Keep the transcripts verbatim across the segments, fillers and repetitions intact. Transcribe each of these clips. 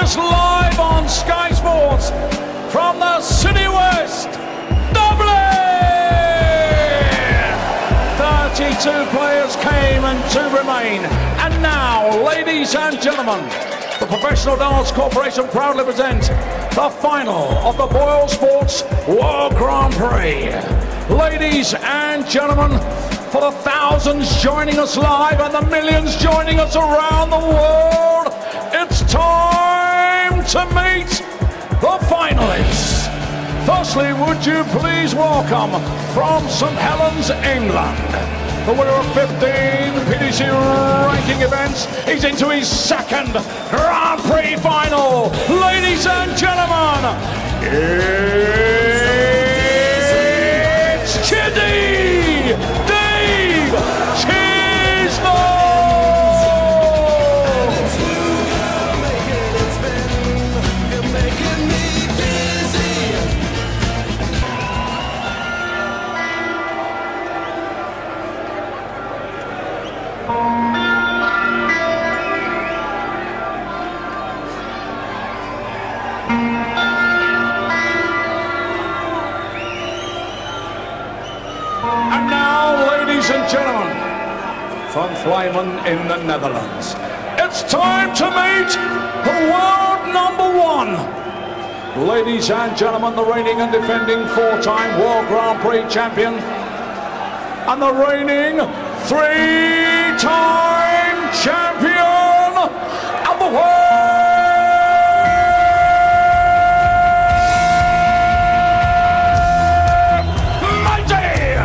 joined us live on Sky Sports from the City West Dublin. thirty-two players came and two remain. And now, ladies and gentlemen, the Professional Darts Corporation proudly presents the final of the Boyle Sports World Grand Prix. Ladies and gentlemen, for the thousands joining us live and the millions joining us around the world, it's time to meet the finalists. Firstly, would you please welcome from St Helens, England, the winner of fifteen P D C ranking events. He's into his second Grand Prix final. Ladies and gentlemen, it's Chiddy Dave Chisnall. From Flyman in the Netherlands, it's time to meet the world number one. Ladies and gentlemen, the reigning and defending four-time World Grand Prix champion and the reigning three-time champion of the world, mighty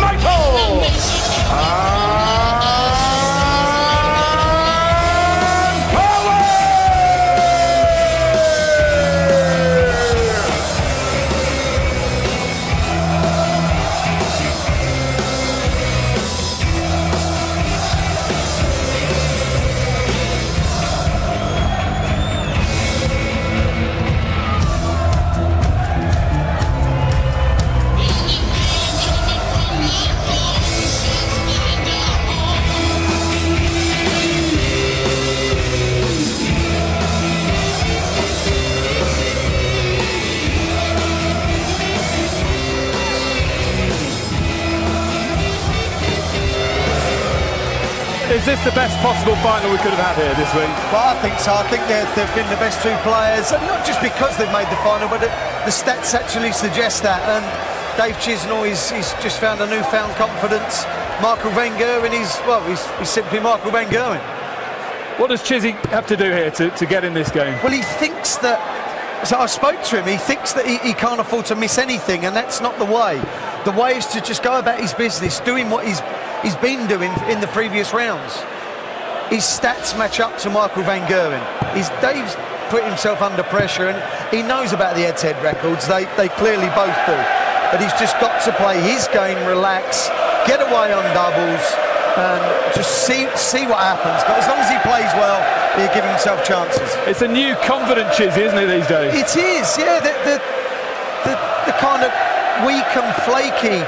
Michael uh, Is this the best possible final we could have had here this week? Well, I think so. I think they've been the best two players, and not just because they've made the final, but the, the stats actually suggest that. And Dave Chisnall, he's, he's just found a newfound confidence. Michael van Gerwen, he's, well, he's, he's simply Michael van Gerwen. What does Chizzy have to do here to, to get in this game? Well, he thinks that... So I spoke to him, he thinks that he, he can't afford to miss anything, and that's not the way. The way is to just go about his business, doing what he's... he's been doing in the previous rounds. His stats match up to Michael van Gerwen. He's, Dave's put himself under pressure, and he knows about the head-to-head records. They, they clearly both do. But he's just got to play his game, relax, get away on doubles, and just see, see what happens. But as long as he plays well, he'll give himself chances. It's a new confident Chizzy, isn't it, these days? It is, yeah. The, the, the, the kind of weak and flaky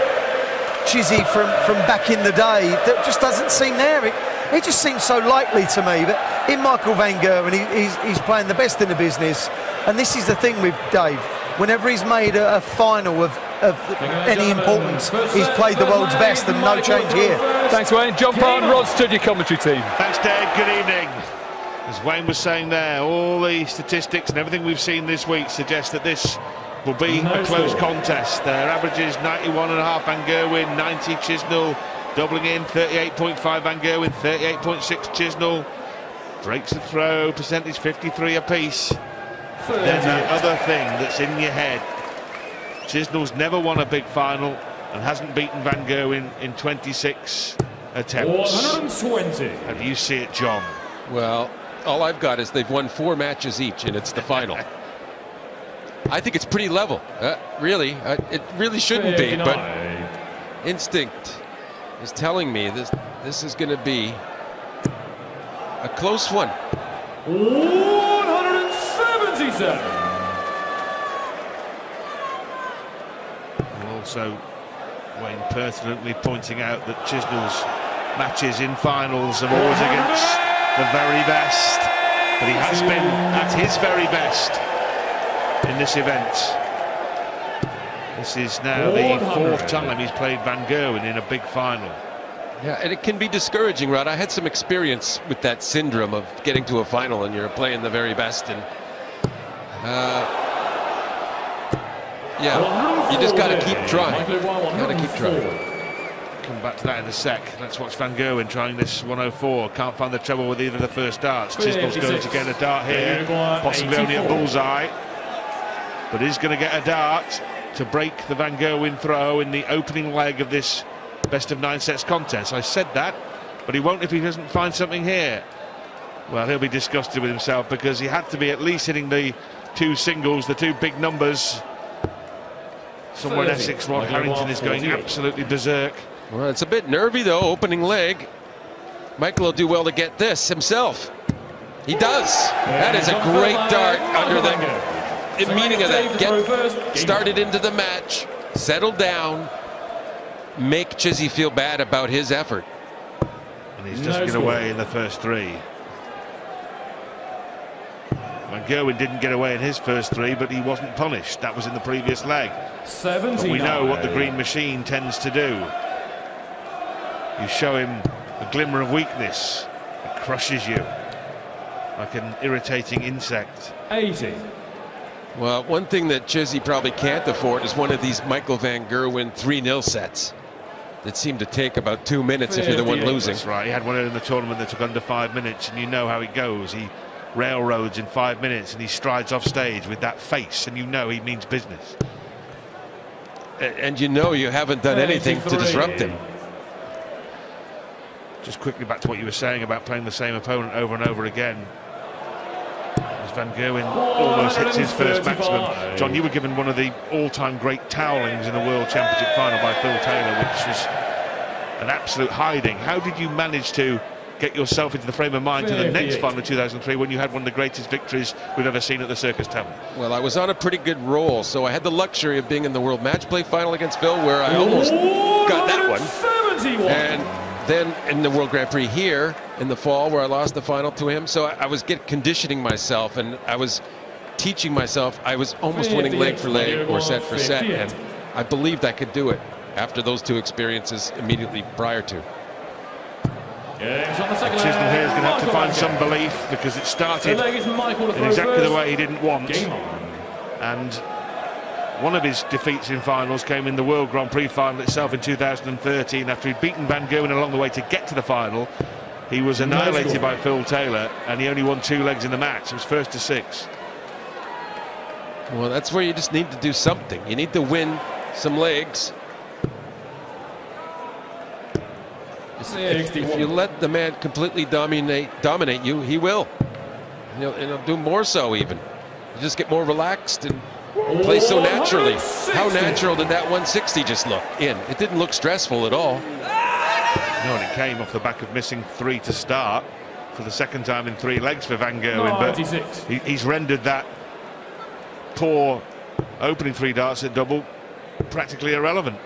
Chizzy from, from back in the day that just doesn't seem there. It, it just seems so likely to me, but in Michael van Gerwen, he, he's, he's playing the best in the business, and this is the thing with Dave. Whenever he's made a, a final of, of any importance, he's played the world's best, and no change here. Thanks, Wayne. John Part and Rod stood your commentary team. Thanks, Dave. Good evening. As Wayne was saying there, all the statistics and everything we've seen this week suggest that this will be a close contest. Their averages ninety-one point five Van Gerwen, ninety Chisnall, doubling in thirty-eight point five Van Gerwen, thirty-eight point six Chisnall. Breaks the throw, percentage fifty-three apiece. Then that other thing that's in your head. Chisnall's never won a big final and hasn't beaten Van Gerwen in twenty-six attempts. one hundred twenty. How do you see it, John? Well, all I've got is they've won four matches each, and it's the final. I think it's pretty level, uh, really. Uh, it really shouldn't be, but instinct is telling me this this is going to be a close one. one hundred seventy-seven. And also, Wayne pertinently pointing out that Chisnall's matches in finals are always against the very best. but he has been at his very best in this event. This is now the fourth time he's played Van Gerwen in a big final. Yeah, and it can be discouraging, Rod. I had some experience with that syndrome of getting to a final and you're playing the very best, and uh, yeah, you just got to keep trying. Got to keep trying. Come back to that in a sec. Let's watch Van Gerwen trying this one oh four. Can't find the trouble with either of the first darts. Chisnall's going to get a dart here, possibly only a bullseye, but he's going to get a dart to break the Van Gerwen throw in the opening leg of this best of nine sets contest. I said that, but he won't if he doesn't find something here. Well, he'll be disgusted with himself, because he had to be at least hitting the two singles, the two big numbers. Somewhere in Essex, Rod Harrington is going absolutely berserk. Well, it's a bit nervy, though, opening leg. Michael will do well to get this himself. He does. That is a great dart under the meaning of that. Get started into the match, settle down, make Chizzy feel bad about his effort. And he's just get away in the first three. Van Gerwen didn't get away in his first three, but he wasn't punished. That was in the previous leg. But we know what the green machine tends to do. You show him a glimmer of weakness, it crushes you like an irritating insect. eighty. Well, one thing that Chizzy probably can't afford is one of these Michael Van Gerwen three nil sets that seem to take about two minutes if you're the one losing. That's right. He had one in the tournament that took under five minutes, and you know how he goes. He railroads in five minutes and he strides off stage with that face, and you know he means business. And you know you haven't done anything to disrupt him. Just quickly back to what you were saying about playing the same opponent over and over again. As Van Gerwen almost hits his first maximum. John, you were given one of the all-time great towelings in the World Championship final by Phil Taylor, which was an absolute hiding. How did you manage to get yourself into the frame of mind to the next final, two thousand three, when you had one of the greatest victories we've ever seen at the Circus Tavern? Well, I was on a pretty good roll, so I had the luxury of being in the World Match Play final against Phil, where I almost got that one, and then in the World Grand Prix here in the fall, where I lost the final to him. So I was get conditioning myself, and I was teaching myself. I was almost winning leg for leg or set for set, and I believed I could do it after those two experiences immediately prior to. Chisnall here is going to have to find some belief, because it started in exactly the way he didn't want. And one of his defeats in finals came in the World Grand Prix final itself in two thousand thirteen. After he'd beaten Van Gerwen along the way to get to the final, he was annihilated by Phil Taylor, and he only won two legs in the match. It was first to six. Well, that's where you just need to do something. You need to win some legs. If, if you let the man completely dominate dominate you, he will. And he'll, and he'll do more so even. You just get more relaxed and play so naturally. How natural did that one sixty just look in? It didn't look stressful at all. No, and it came off the back of missing three to start for the second time in three legs for Van Gerwen. But he, he's rendered that poor opening three darts at double practically irrelevant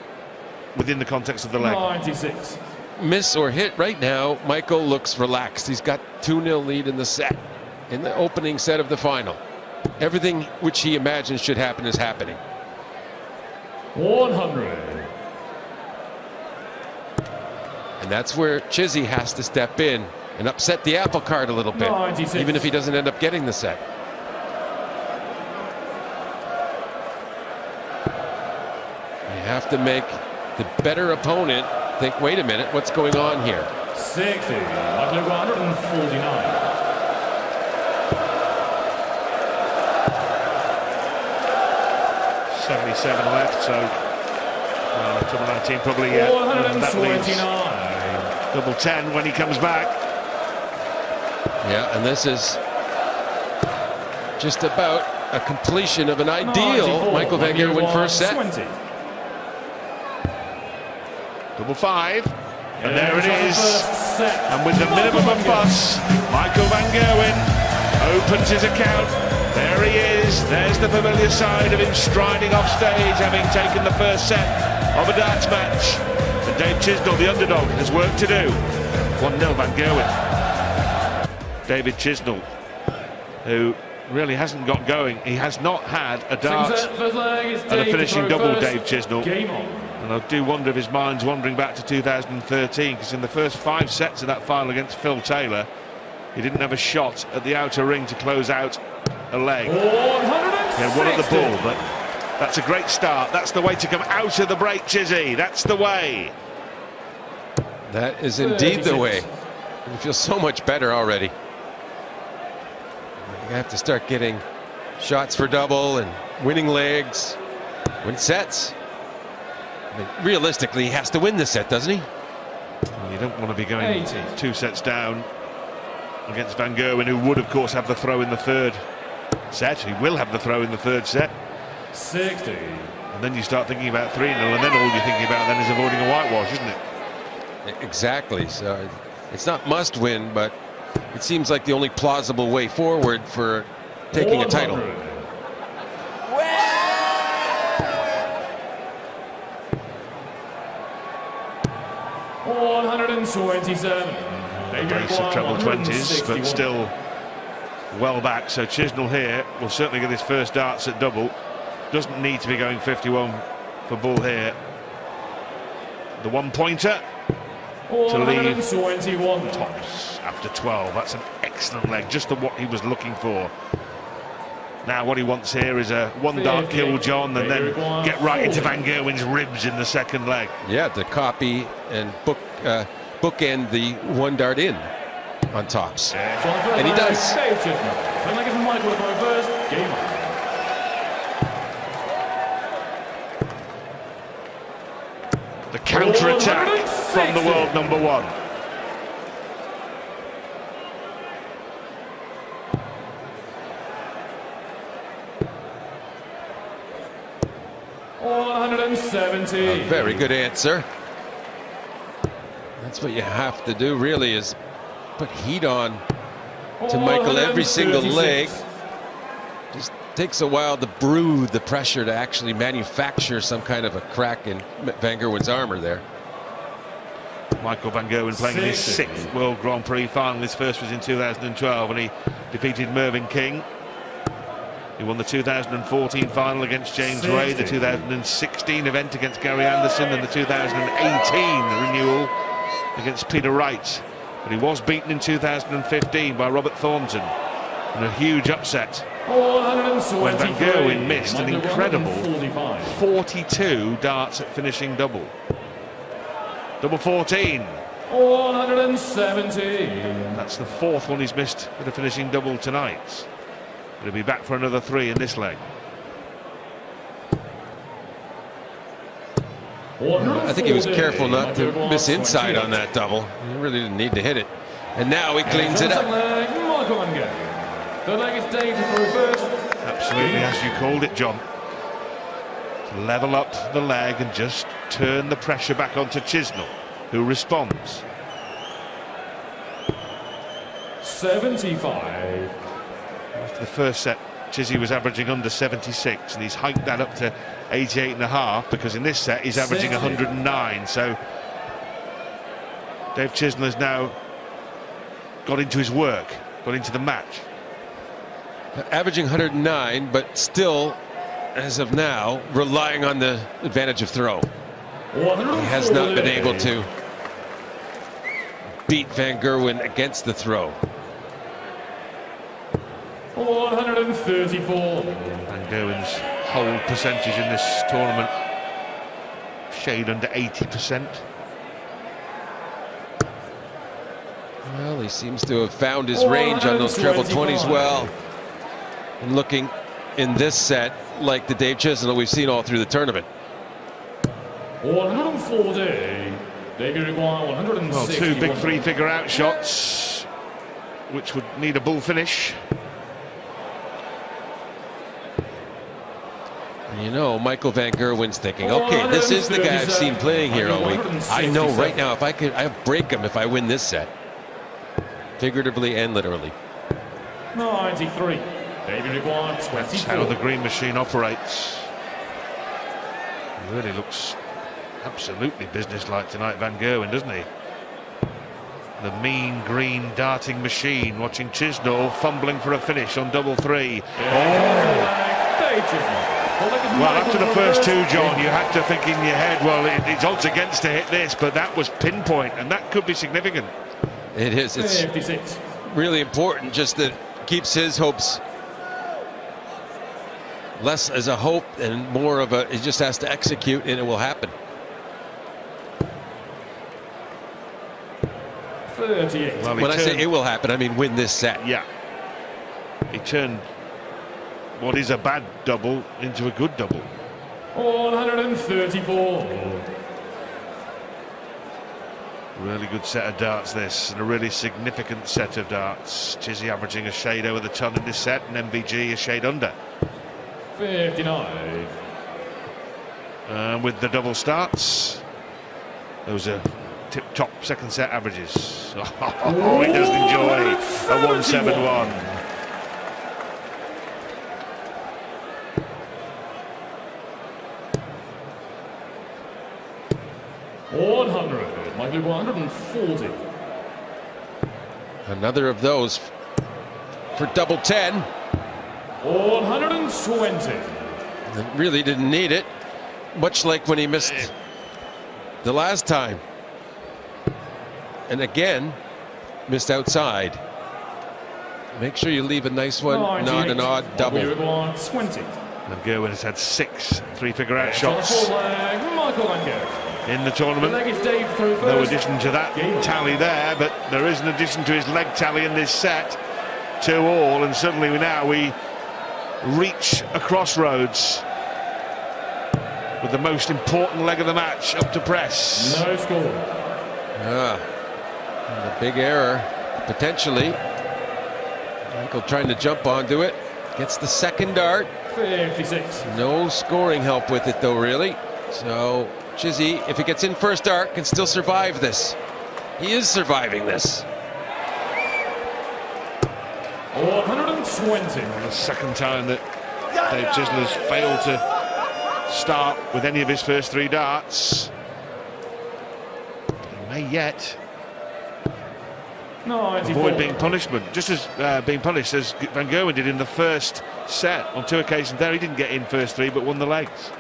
within the context of the leg. ninety-six. Miss or hit right now, Michael looks relaxed. He's got two nil lead in the set, in the opening set of the final. Everything which he imagines should happen is happening. one hundred. And that's where Chizzy has to step in and upset the apple cart a little bit, ninety-six. Even if he doesn't end up getting the set. You have to make the better opponent think, wait a minute, what's going on here? sixty, one forty-nine. seventy-seven left, so well, twenty nineteen probably, yeah. Uh, that leaves double ten when he comes back. Yeah, and this is just about a completion of an ideal Michael Van Gerwen first set. twenty. Double five, and there it is. And with the minimum of fuss, Michael Van Gerwen opens his account. There he is. There's the familiar side of him striding off stage, having taken the first set of a darts match. And Dave Chisnall, the underdog, has work to do. one nil Van Gerwen. David Chisnall who really hasn't got going. He has not had a dart and a finishing double, Dave Chisnall. And I do wonder if his mind's wandering back to two thousand thirteen, because in the first five sets of that final against Phil Taylor, he didn't have a shot at the outer ring to close out a leg. Yeah, one at the ball, but that's a great start. That's the way to come out of the break, Chizzy. That's the way. That is indeed the way. It feels so much better already. You have to start getting shots for double and winning legs, win sets. I mean, realistically, he has to win this set, doesn't he? Well, you don't want to be going two sets down against Van Gerwen, who would, of course, have the throw in the third set. He will have the throw in the third set. sixty. And then you start thinking about three nil, and then all you're thinking about then is avoiding a whitewash, isn't it? Exactly. So it's not must win, but it seems like the only plausible way forward for taking one hundred. A title. one hundred twenty-seven. Race of treble twenties, but still well back. So Chisnall here will certainly get his first darts at double. Doesn't need to be going fifty-one for Bull here. The one-pointer to leave tops after twelve. That's an excellent leg, just the, what he was looking for. Now what he wants here is a one-dart kill, John, and then get right into Van Gerwen's ribs in the second leg. Yeah, to copy and book... Uh, bookend the one dart in on tops, yeah. And he does. The counter attack from the world number one. one hundred seventy. A very good answer. That's what you have to do, really, is put heat on to Michael every single leg. Just takes a while to brew the pressure to actually manufacture some kind of a crack in Van Gerwen's armor there. Michael Van Gerwen playing in his sixth World Grand Prix final. His first was in two thousand twelve, and he defeated Mervyn King. He won the two thousand fourteen final against James Wade, the two thousand sixteen event against Gary Anderson, and the two thousand eighteen renewal against Peter Wright, but he was beaten in two thousand fifteen by Robert Thornton in a huge upset when Van Gerwen missed an incredible forty-two darts at finishing double. Double fourteen. one hundred seventy. That's the fourth one he's missed at a finishing double tonight. But he'll be back for another three in this leg. I think he was careful not to miss inside on that double. He really didn't need to hit it. And now he cleans it up. Absolutely, as you called it, John. Level up the leg and just turn the pressure back onto Chisnall, who responds. seventy-five. After the first set, Chizzy was averaging under seventy-six, and he's hiked that up to eighty-eight and a half, because in this set he's averaging one hundred nine. So Dave Chisnall has now got into his work, got into the match. Averaging one hundred nine, but still, as of now, relying on the advantage of throw. He has not been able to beat Van Gerwen against the throw. one hundred thirty-four. Van Gerwen's whole percentage in this tournament, shade under eighty percent. Well, he seems to have found his range on those treble twenties well. And looking in this set like the Dave Chisnall we've seen all through the tournament. one hundred forty. Well, two big three-figure out shots, which would need a bull finish. You know, Michael Van Gerwen's thinking, okay, this is the guy I've seen playing here all week. I know right now if I could, I break him if I win this set. Figuratively and literally. ninety-three. That's how the green machine operates. He really looks absolutely businesslike tonight, Van Gerwen, doesn't he? The mean green darting machine, watching Chisnall fumbling for a finish on double three. Oh. Well, after the first two, John, you had to think in your head, well, it, it's odds against to hit this, but that was pinpoint, and that could be significant. It is. It's fifty-six. Really important, just that keeps his hopes less as a hope and more of a, he just has to execute, and it will happen. thirty-eight. Well, when I say it will happen, I mean win this set. Yeah. He turned what is a bad double into a good double. one thirty-four. Really good set of darts this, and a really significant set of darts. Chizzy averaging a shade over the ton in this set, and M V G a shade under. fifty-nine. And with the double starts, those are tip-top second set averages. Oh, he does enjoy a one seventy-one. one hundred, Michael, one forty. Another of those for double ten. one twenty. And really didn't need it, much like when he missed the last time. And again, missed outside. Make sure you leave a nice one, not an odd double. one twenty. And Gerwyn has had six three-figure out shots in the tournament. No addition to that tally there, but there is an addition to his leg tally in this set, two all, and suddenly now we reach a crossroads with the most important leg of the match up to press. No score. Ah, a big error, potentially. Michael trying to jump onto it, gets the second dart. fifty-six. No scoring help with it though, really. So Chizzy, if he gets in first dart, can still survive this. He is surviving this. one twenty. And the second time that Dave Chisnall has failed to start with any of his first three darts. He may yet avoid being punishment, just as uh, being punished as Van Gerwen did in the first set. On two occasions there, he didn't get in first three, but won the legs.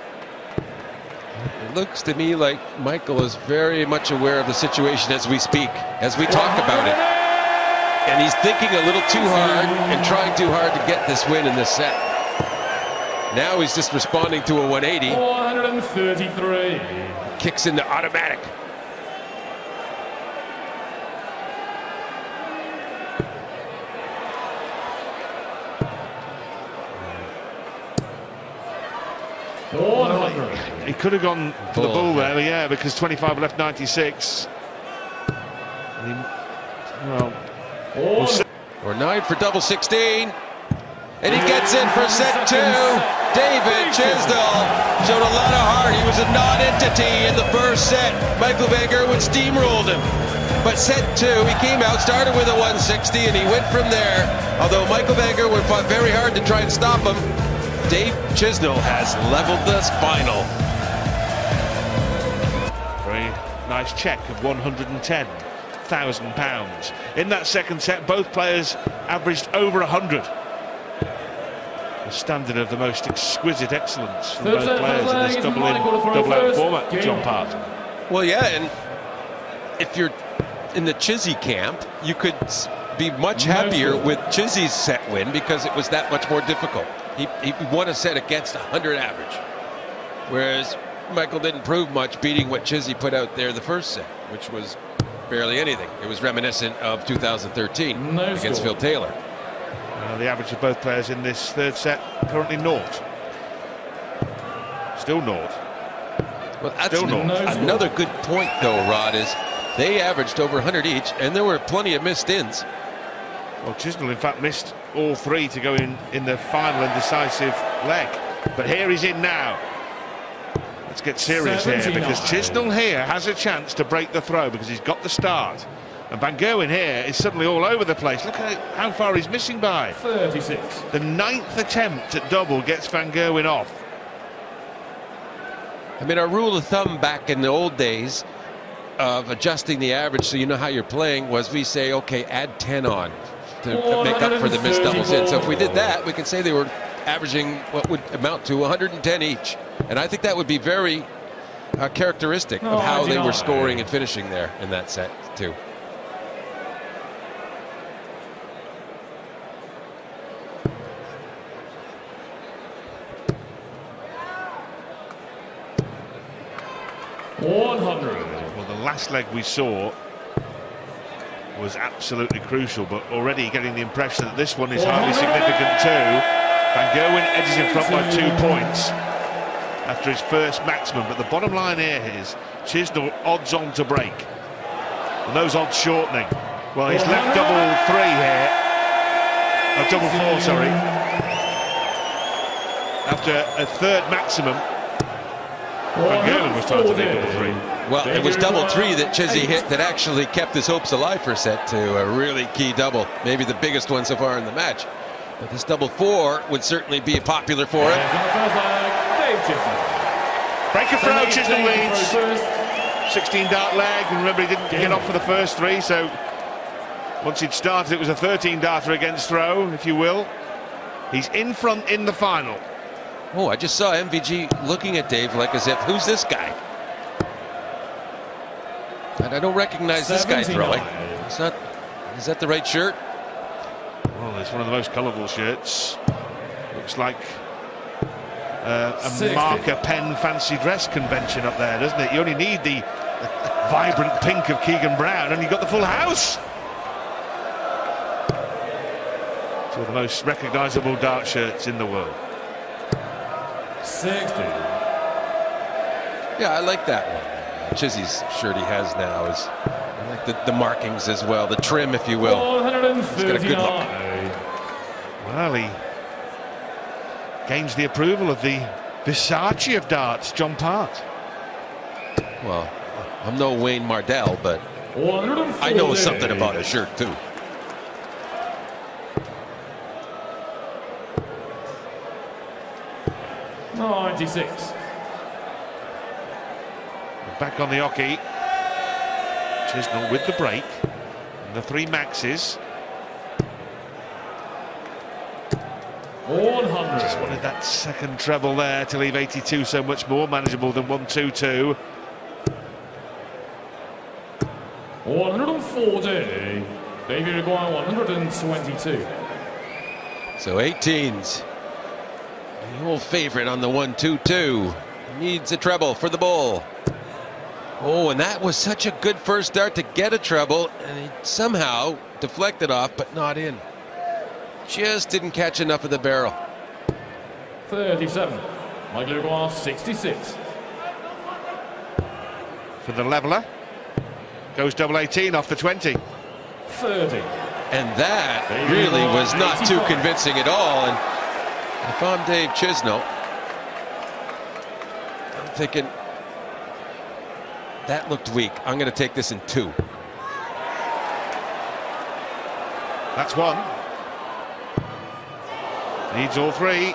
It looks to me like Michael is very much aware of the situation as we speak, as we talk about it. And he's thinking a little too hard and trying too hard to get this win in this set. Now he's just responding to a one eighty. one thirty-three. Kicks into automatic. one hundred. He could have gone for the ball there, yeah, because twenty-five left ninety-six. And he, well, we'll see. Or nine for double sixteen. And he gets in for set two. David Chisnall showed a lot of heart. He was a non-entity in the first set. Michael van Gerwen steamrolled him. But set two, he came out, started with a one sixty, and he went from there. Although Michael van Gerwen fought very hard to try and stop him, Dave Chisnall has leveled this final. Very nice check of one hundred and ten thousand pounds. In that second set, both players averaged over one hundred. The standard of the most exquisite excellence from both players in this double in, double out format, John Part. Well, yeah, and if you're in the Chizzy camp, you could be much happier with Chizzy's set win because it was that much more difficult. He, he won a set against one hundred average, whereas Michael didn't prove much beating what Chizzy put out there the first set, which was barely anything. It was reminiscent of two thousand thirteen no against score. Phil Taylor. Uh, the average of both players in this third set currently naught. Still naught. Well, that's Still an, no another score. Good point, though, Rod, is they averaged over one hundred each, and there were plenty of missed ins. Well, Chisnall, in fact, missed all three to go in in the final and decisive leg. But here he's in now. Let's get serious seventy-nine. Here, because Chisnall here has a chance to break the throw because he's got the start. And Van Gerwen here is suddenly all over the place. Look at how far he's missing by. thirty-six. The ninth attempt at double gets Van Gerwen off. I mean, our rule of thumb back in the old days of adjusting the average so you know how you're playing was we say, okay, add ten on to make up for the missed doubles in. So if we did that, we can say they were averaging what would amount to one hundred ten each. And I think that would be very uh, characteristic no, of how they were scoring and finishing there in that set, too. one hundred. Well, the last leg we saw was absolutely crucial, but already getting the impression that this one is highly significant too. Van Gerwen edges in front by two points after his first maximum, but the bottom line here is Chisnall odds on to break, and those odds shortening. Well, he's left double three here, or double four, sorry, after a third maximum. Van Gerwen was trying to do double three. Well, it was double three that Chizzy hit that actually kept his hopes alive for set two. A really key double, maybe the biggest one so far in the match. But this double four would certainly be popular for it. Break of throw, Chisnall leads. sixteen dart leg, and remember he didn't get off for the first three, so once he'd started it was a thirteen darter against throw, if you will. He's in front in the final. Oh, I just saw M V G looking at Dave like as if, who's this guy? And I don't recognize this guy throwing. It's not, is that the right shirt? Well, it's one of the most colourful shirts. Looks like uh, a marker pen fancy dress convention up there, doesn't it? You only need the vibrant pink of Keegan Brown and you've got the full house. It's one of the most recognisable dark shirts in the world. sixty. Yeah, I like that one. Chizzy's shirt he has now is, I like the, the markings as well, the trim, if you will. He's got a good look. Well, he gains the approval of the Versace of darts, John Part. Well, I'm no Wayne Mardle, but I know something about his shirt, too. ninety-six. Back on the hockey. Chisnall with the break. And the three maxes. one hundred. Just wanted that second treble there to leave eighty-two so much more manageable than one two two. one forty. Davey Reguire one twenty-two. So eighteens. The old favorite on the one two two. Needs a treble for the ball. Oh, and that was such a good first start to get a treble, and he somehow deflected off, but not in. Just didn't catch enough of the barrel. thirty-seven. Michael Reguire, sixty-six. For the leveller. Goes double eighteen off the twenty. thirty. And that really was not too convincing at all. And if I'm Dave Chisnall, I'm thinking, that looked weak. I'm going to take this in two. That's one. Needs all three.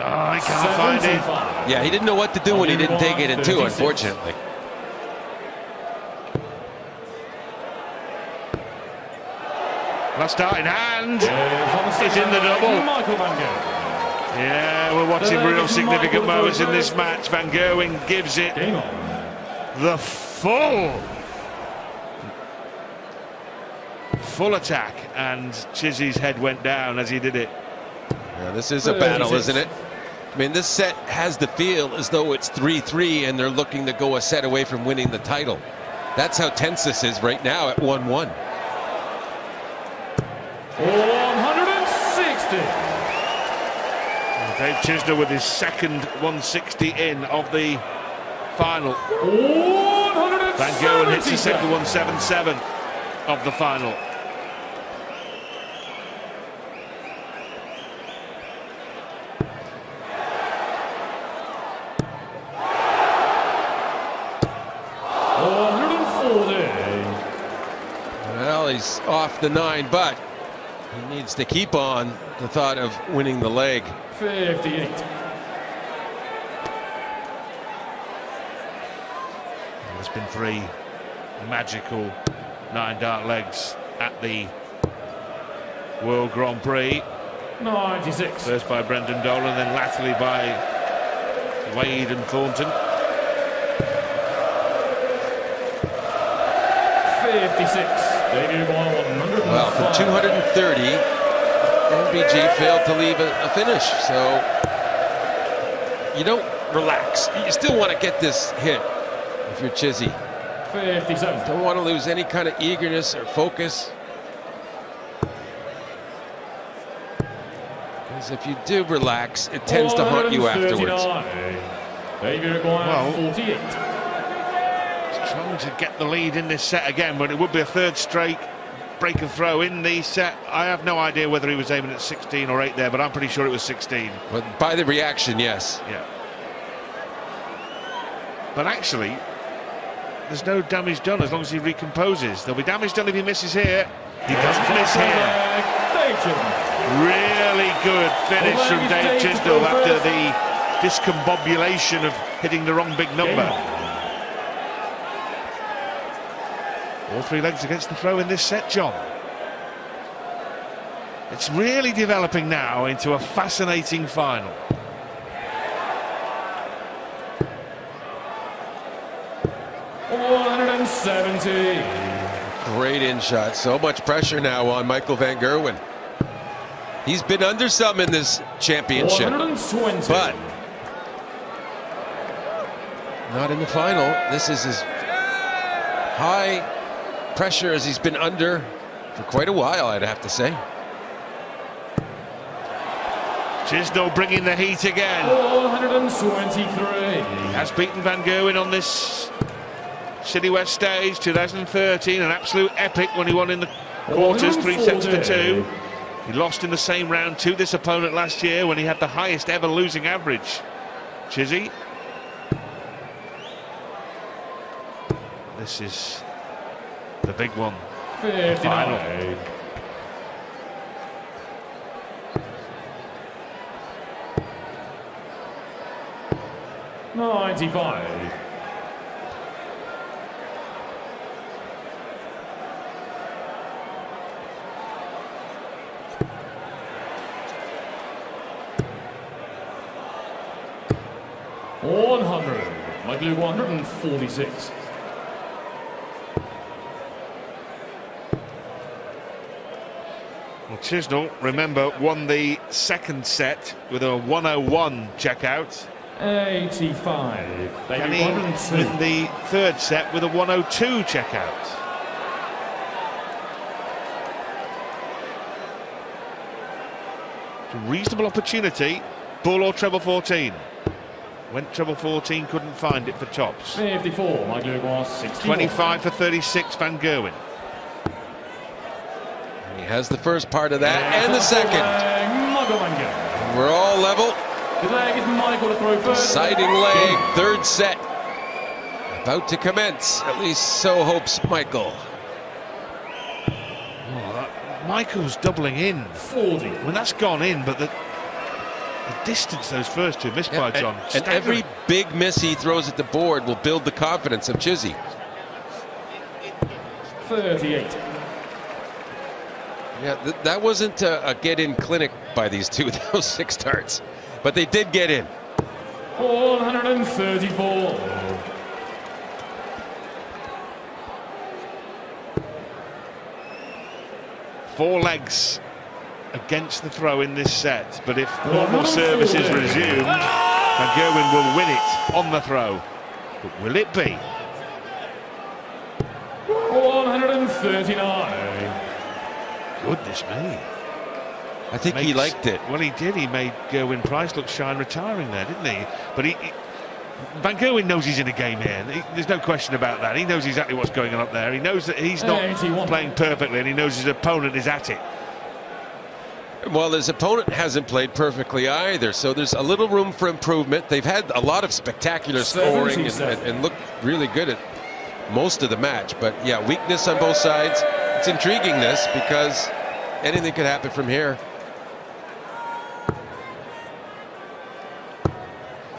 Oh, he can't find it. Yeah, he didn't know what to do when he didn't take it in two, unfortunately. Last start in hand, yeah, it's in the double. Yeah, we're watching real significant moments in this match. Van Gerwen gives it the full, full attack, and Chizzy's head went down as he did it. Yeah, this is a battle, isn't it? I mean, this set has the feel as though it's three three and they're looking to go a set away from winning the title. That's how tense this is right now at one one. one sixty. Dave Chisnall with his second one sixty in of the final. Van Gerwen hits his second one seventy-seven of the final. one forty. Well, he's off the nine, but he needs to keep on the thought of winning the leg. fifty-eight. There's been three magical nine dart legs at the World Grand Prix. ninety-six. First by Brendan Dolan, then latterly by Wade and Thornton. fifty-six. Well, from two hundred thirty, M B G failed to leave a, a finish, so you don't relax. You still want to get this hit if you're Chizzy. fifty-seven. Don't want to lose any kind of eagerness or focus. Because if you do relax, it tends to haunt you afterwards. Well, he's trying to get the lead in this set again, but it would be a third straight break and throw in the set. I have no idea whether he was aiming at sixteen or eight there, but I'm pretty sure it was sixteen. But by the reaction, yes. Yeah. But actually, there's no damage done as long as he recomposes. There'll be damage done if he misses here. He doesn't miss here. Really good finish from Dave Chisnall after the discombobulation of hitting the wrong big number. All three legs against the throw in this set, John. It's really developing now into a fascinating final. one hundred seventy. Great in shot. So much pressure now on Michael van Gerwen. He's been under some in this championship, but not in the final. This is as high pressure as he's been under for quite a while, I'd have to say. Chisnall bringing the heat again. one hundred twenty-three. He has beaten van Gerwen on this City West stage, two thousand thirteen, an absolute epic when he won in the quarters, three sets to two. He lost in the same round to this opponent last year when he had the highest ever losing average. Chizzy. This is the big one. The final. ninety-five. one hundred. Michael, one hundred forty-six. Well, Chisnall, remember, won the second set with a one oh one checkout. eighty-five. And he won the third set with a one oh two checkout. It's a reasonable opportunity. Ball or treble fourteen. Went treble fourteen, couldn't find it for tops. fifty-four, Michael was twenty-five for thirty-six, van Gerwen. He has the first part of that, yeah, and the second. Leg, we're all level. The leg is Michael to throw first. Deciding leg, third set. About to commence, at least so hopes Michael. Oh, that, Michael's doubling in. forty. Well, that's gone in, but the... The distance those first two missed, yeah, by John. And, and every big miss he throws at the board will build the confidence of Chizzy. thirty-eight. Yeah, th that wasn't a, a get-in clinic by these two, those six darts. But they did get in. one hundred thirty-four. Four legs against the throw in this set, but if normal service is resumed, van Gerwen will win it on the throw. But will it be? one hundred thirty-nine. Goodness me. I think Makes, he liked it. Well, he did. He made Gerwyn Price look shy and retiring there, didn't he? But he, he van Gerwen knows he's in a game here. He, there's no question about that. He knows exactly what's going on up there. He knows that he's not eighty-one. Playing perfectly, and he knows his opponent is at it. Well, his opponent hasn't played perfectly either, so there's a little room for improvement. They've had a lot of spectacular scoring and, and, and looked really good at most of the match. But, yeah, weakness on both sides. It's intriguing, this, because anything could happen from here.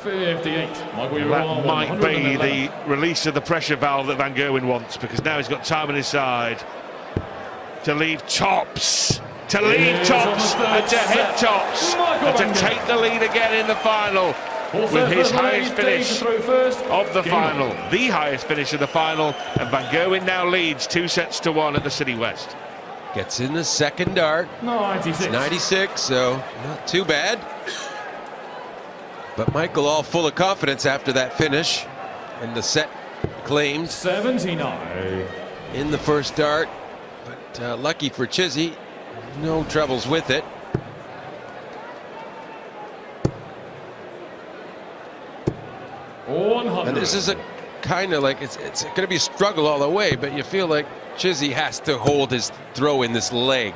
fifty-eight. That might be the release of the pressure valve that Van Gerwen wants, because now he's got time on his side to leave tops, to leave tops and to hit tops and to take the lead again in the final with his highest finish of the final, the highest finish of the final, and Van Gerwen now leads two sets to one at the City West. Gets in the second dart. ninety-six. It's ninety-six, so not too bad. But Michael all full of confidence after that finish, and the set claimed. seventy-nine. In the first dart, but uh, lucky for Chizzy, no troubles with it. one hundred. And this is a kind of like, it's, it's going to be a struggle all the way, but you feel like Chizzy has to hold his throw in this leg,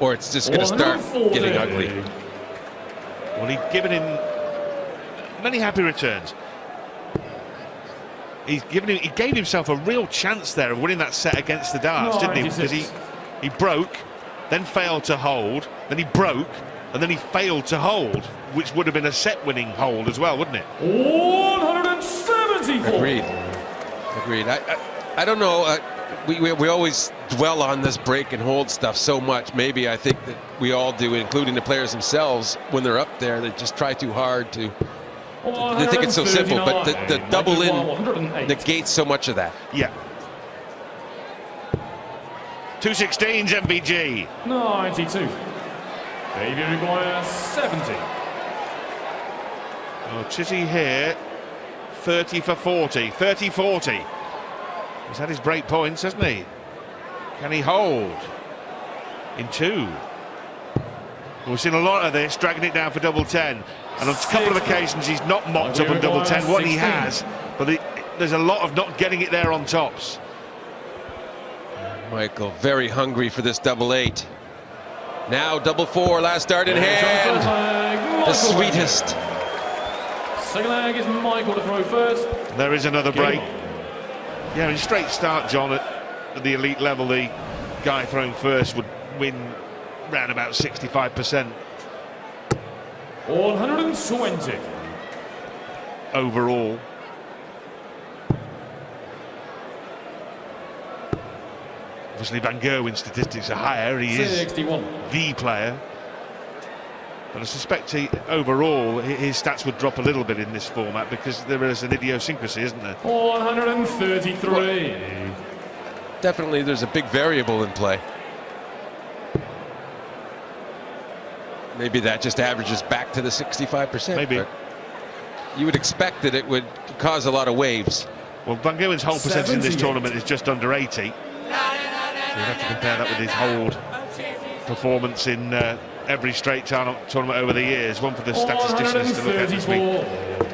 or it's just going to start getting ugly. Well, he's given him many happy returns. He's given him, he gave himself a real chance there of winning that set against the darts, didn't he? Because he he broke, then failed to hold, then he broke, and then he failed to hold, which would have been a set-winning hold as well, wouldn't it? one hundred seventy-four. Agreed. Agreed. I I, I don't know. Uh, We, we, we always dwell on this break and hold stuff so much. Maybe I think that we all do, including the players themselves, when they're up there, they just try too hard to... Oh, they think it's so simple, but the, the double in negates so much of that. Yeah. two sixteens, M V G. ninety-two. David Maguire, seventy. Oh, Chizzy here, thirty for forty. thirty forty. He's had his break points, hasn't he? Can he hold in two? Well, we've seen a lot of this, dragging it down for double ten. And on a couple of occasions, he's not mocked up on double ten, what he has. But he, there's a lot of not getting it there on tops. Michael very hungry for this double eight. Now double four, last dart in hand. The sweetest. Second leg is Michael to throw first. There is another break. Yeah, in straight start, John, at the elite level, the guy throwing first would win round about sixty-five percent. one hundred twenty. Overall. Obviously, Van Gerwen's statistics are higher. He is sixty-one. The player. But I suspect he, overall, his stats would drop a little bit in this format because there is an idiosyncrasy, isn't there? one hundred thirty-three. Well, definitely there's a big variable in play. Maybe that just averages back to the sixty-five percent. Maybe. But you would expect that it would cause a lot of waves. Well, Van Gerwen's hold percentage in this tournament is just under eighty. So you have to compare that with his hold performance in... Uh, every straight tournament over the years, one for the statisticians to look at this week.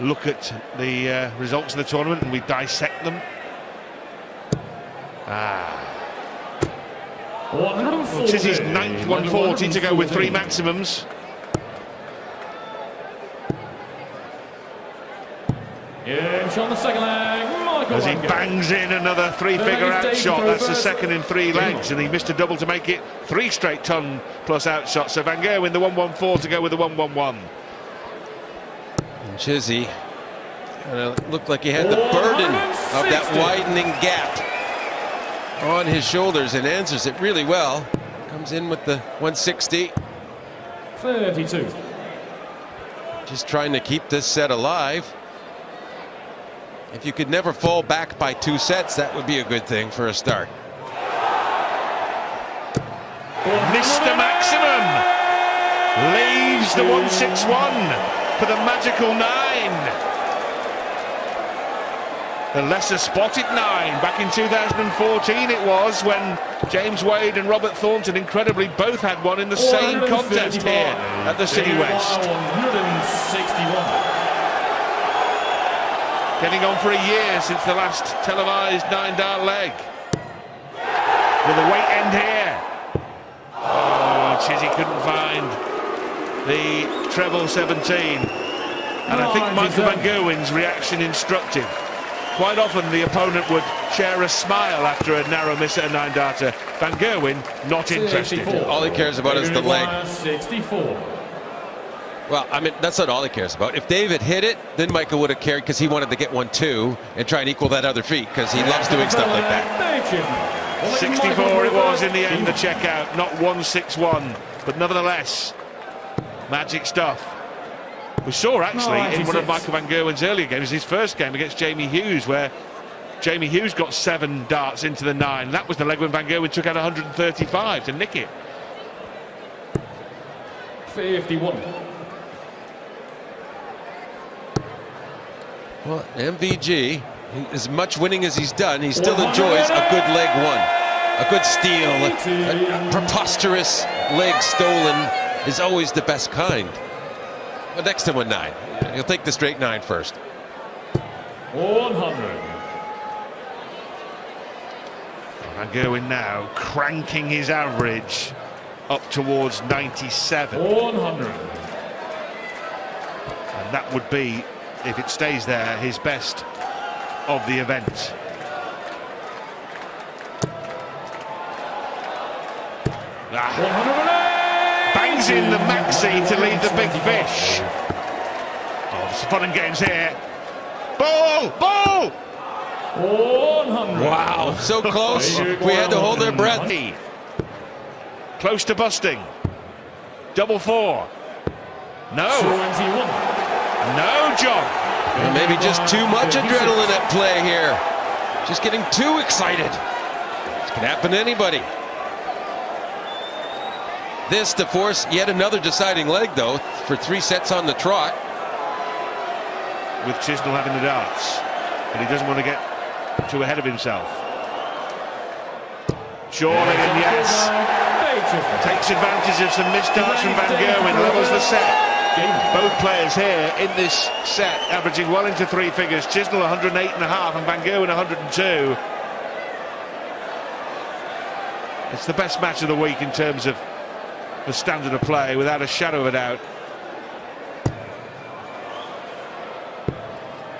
Look at the uh, results of the tournament and we dissect them. Ah. Chizzy's ninth one forty to go with three maximums. Yes, on the second leg. As he bangs in another three-figure out shot, that's the second in three legs, and he missed a double to make it three straight ton plus out shots. So Van Gerwen the one one four to go with the one one one. And Chizzy, and it looked like he had the burden of that widening gap on his shoulders and answers it really well. Comes in with the one sixty. thirty-two. Just trying to keep this set alive. If you could never fall back by two sets, that would be a good thing for a start. Mister Maximum leaves the one six one for the magical nine. The lesser spotted nine. Back in two thousand fourteen it was, when James Wade and Robert Thornton, incredibly, both had one in the same contest here at the City West. one sixty-one. Getting on for a year since the last televised nine-dart leg. With the weight end here. Oh, Chizzy couldn't find the treble seventeen. And I think Michael Van Gerwen's reaction instructive. Quite often the opponent would share a smile after a narrow miss at a nine-darter. Van Gerwen, not interested. All he cares about is the leg. sixty-four. Well, I mean, that's not all he cares about. If David hit it, then Michael would have cared because he wanted to get one too and try and equal that other feat because he loves doing stuff like that. sixty-four it was in the end, the checkout, not one six one, but nevertheless, magic stuff. We saw actually no, in one of Michael van Gerwen's earlier games, his first game against Jamie Hughes, where Jamie Hughes got seven darts into the nine. That was the leg when van Gerwen took out one hundred thirty-five to nick it. fifty-one. Well, M V G, as much winning as he's done, he still enjoys a good leg one. A good steal, a, a preposterous leg stolen is always the best kind. Well, next to one nine. He'll take the straight nine first. one hundred. Van Gerwen now cranking his average up towards ninety-seven. one hundred. And that would be, if it stays there, his best of the event. Ah. Bangs in the maxi to lead the big fish. Oh, there's fun and games here. Ball! Ball! one hundred. Wow, so close. We had to hold our breath. Close to busting. Double four. No. twenty-one. No, John. Well, maybe just too much adrenaline at play here. Just getting too excited. It can happen to anybody. This to force yet another deciding leg, though, for three sets on the trot. With Chisnall having the darts. But he doesn't want to get too ahead of himself. Surely, and yes. Takes advantage of some missed darts from van Gerwen. Levels the set. Both players here in this set averaging well into three figures. Chisnall one hundred eight and a half and van Gerwen one hundred two. It's the best match of the week in terms of the standard of play, without a shadow of a doubt.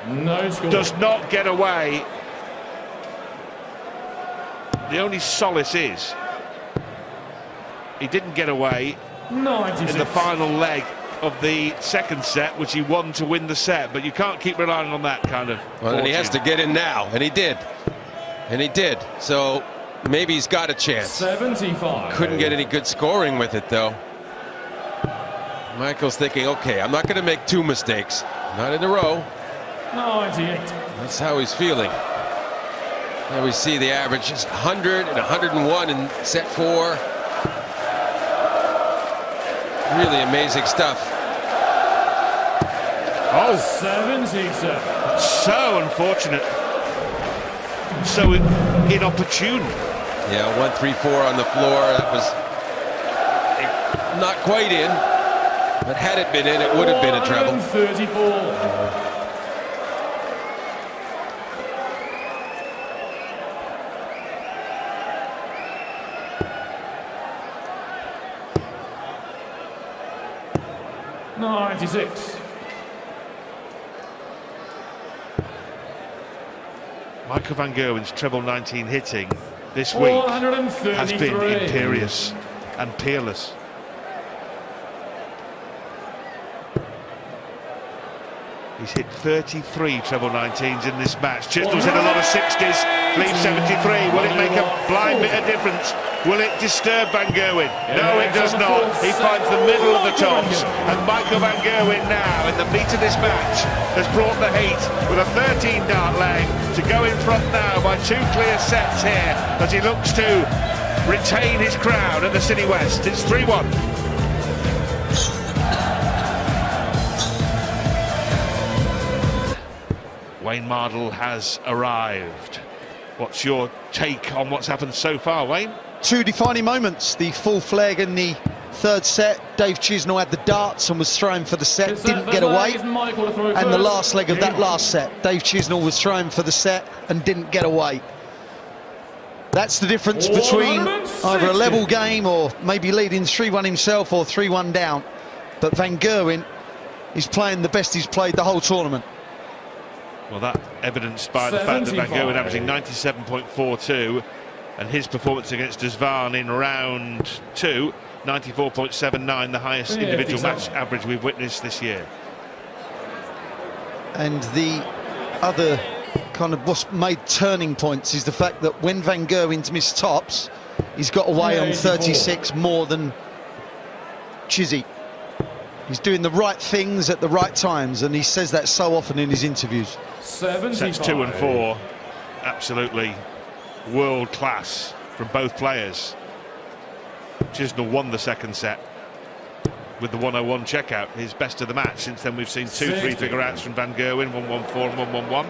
No score. Does not get away. The only solace is he didn't get away ninety-six. In the final leg of the second set, which he won to win the set, but you can't keep relying on that kind of well, fortune. And he has to get in now, and he did, and he did, so maybe he's got a chance. seventy-five. Couldn't get any good scoring with it, though. Michael's thinking, okay, I'm not going to make two mistakes, not in a row. ninety-eight. That's how he's feeling. There we see the average is one hundred and one hundred and one in set four. Really amazing stuff. Oh, seventy-seven. So unfortunate. So inopportune. Yeah, one, three, four on the floor. That was not quite in, but had it been in, it would have been a treble. thirty-four. ninety-six. Michael van Gerwen's treble nineteen hitting this week has been imperious and peerless. He's hit thirty-three treble nineteens in this match. Chisnall's hit a lot of sixties, leaves seventy-three. Will it make a blind bit of difference? Will it disturb van Gerwen? No, it does not. He finds the middle of the tops. And Michael van Gerwen now, in the meat of this match, has brought the heat with a thirteen-dart leg to go in front now by two clear sets here as he looks to retain his crown at the City West. It's three one. Wayne Mardle has arrived. What's your take on what's happened so far, Wayne? Two defining moments. The fourth leg in the third set, Dave Chisnall had the darts and was thrown for the set, it's didn't get away. And the last leg of that last set, Dave Chisnall was thrown for the set and didn't get away. That's the difference between either a level game or maybe leading three one himself or three one down. But van Gerwen is playing the best he's played the whole tournament. Well, that evidenced by the fact that van Gerwen averaging ninety-seven point four two, and his performance against de Zwaan in round two ninety-four point seven nine, the highest yeah, individual match average we've witnessed this year. And the other kind of what's made turning points is the fact that when Van Gerwen's missed tops, he's got away on thirty-six more than Chizzy. He's doing the right things at the right times, and he says that so often in his interviews. Sets two and four, absolutely world class from both players. Chisnall won the second set with the one oh one checkout, his best of the match. Since then we've seen two three-figure outs from Van Gerwen, one one four and one one one.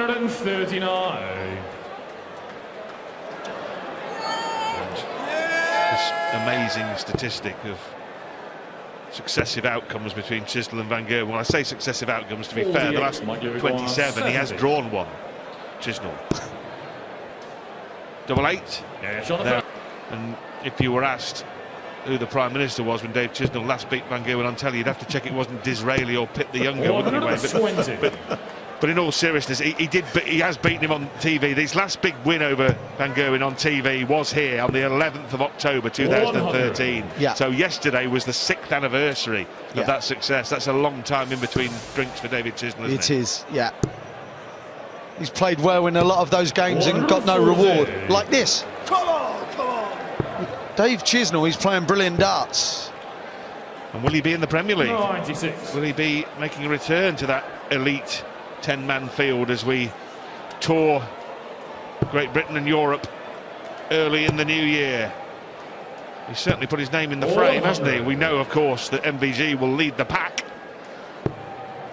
one thirty-nine. And this amazing statistic of successive outcomes between Chisnall and Van Gerwen. When I say successive outcomes, to be fair, the last twenty-seven, he has drawn one, Chisnall. Double eight. Yeah, and if you were asked who the Prime Minister was when Dave Chisnall last beat Van Gerwen, I'll tell you, you'd have to check it wasn't Disraeli or Pitt the Younger. But, but, but in all seriousness, he, he did. He has beaten him on T V. This last big win over Van Gerwen on T V was here on the eleventh of October two thousand thirteen. Yeah. So yesterday was the sixth anniversary of yeah. that success. That's a long time in between drinks for David Chisnall, isn't it? It is, yeah. He's played well in a lot of those games and got no reward, like this. Come on, come on. Dave Chisnall, he's playing brilliant darts. And will he be in the Premier League? ninety-six. Will he be making a return to that elite ten-man field as we tour Great Britain and Europe early in the new year? He certainly put his name in the frame, hasn't he? We know, of course, that M V G will lead the pack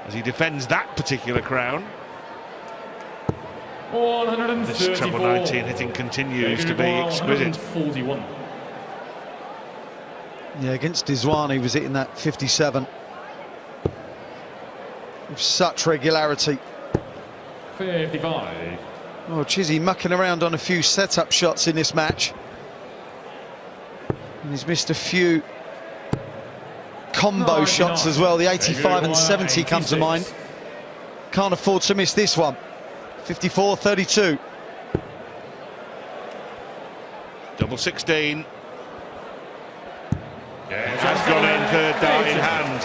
as he defends that particular crown. This treble nineteen hitting continues to be exquisite. Yeah, against de Zwaan he was hitting that fifty-seven with such regularity. fifty-five. Oh, Chizzy mucking around on a few setup shots in this match, and he's missed a few combo ninety-nine. Shots as well. The eighty-five and seventy eighty-six. Come to mind. Can't afford to miss this one. fifty-four thirty-two. Double sixteen. Yeah, has gone in, third down in hand.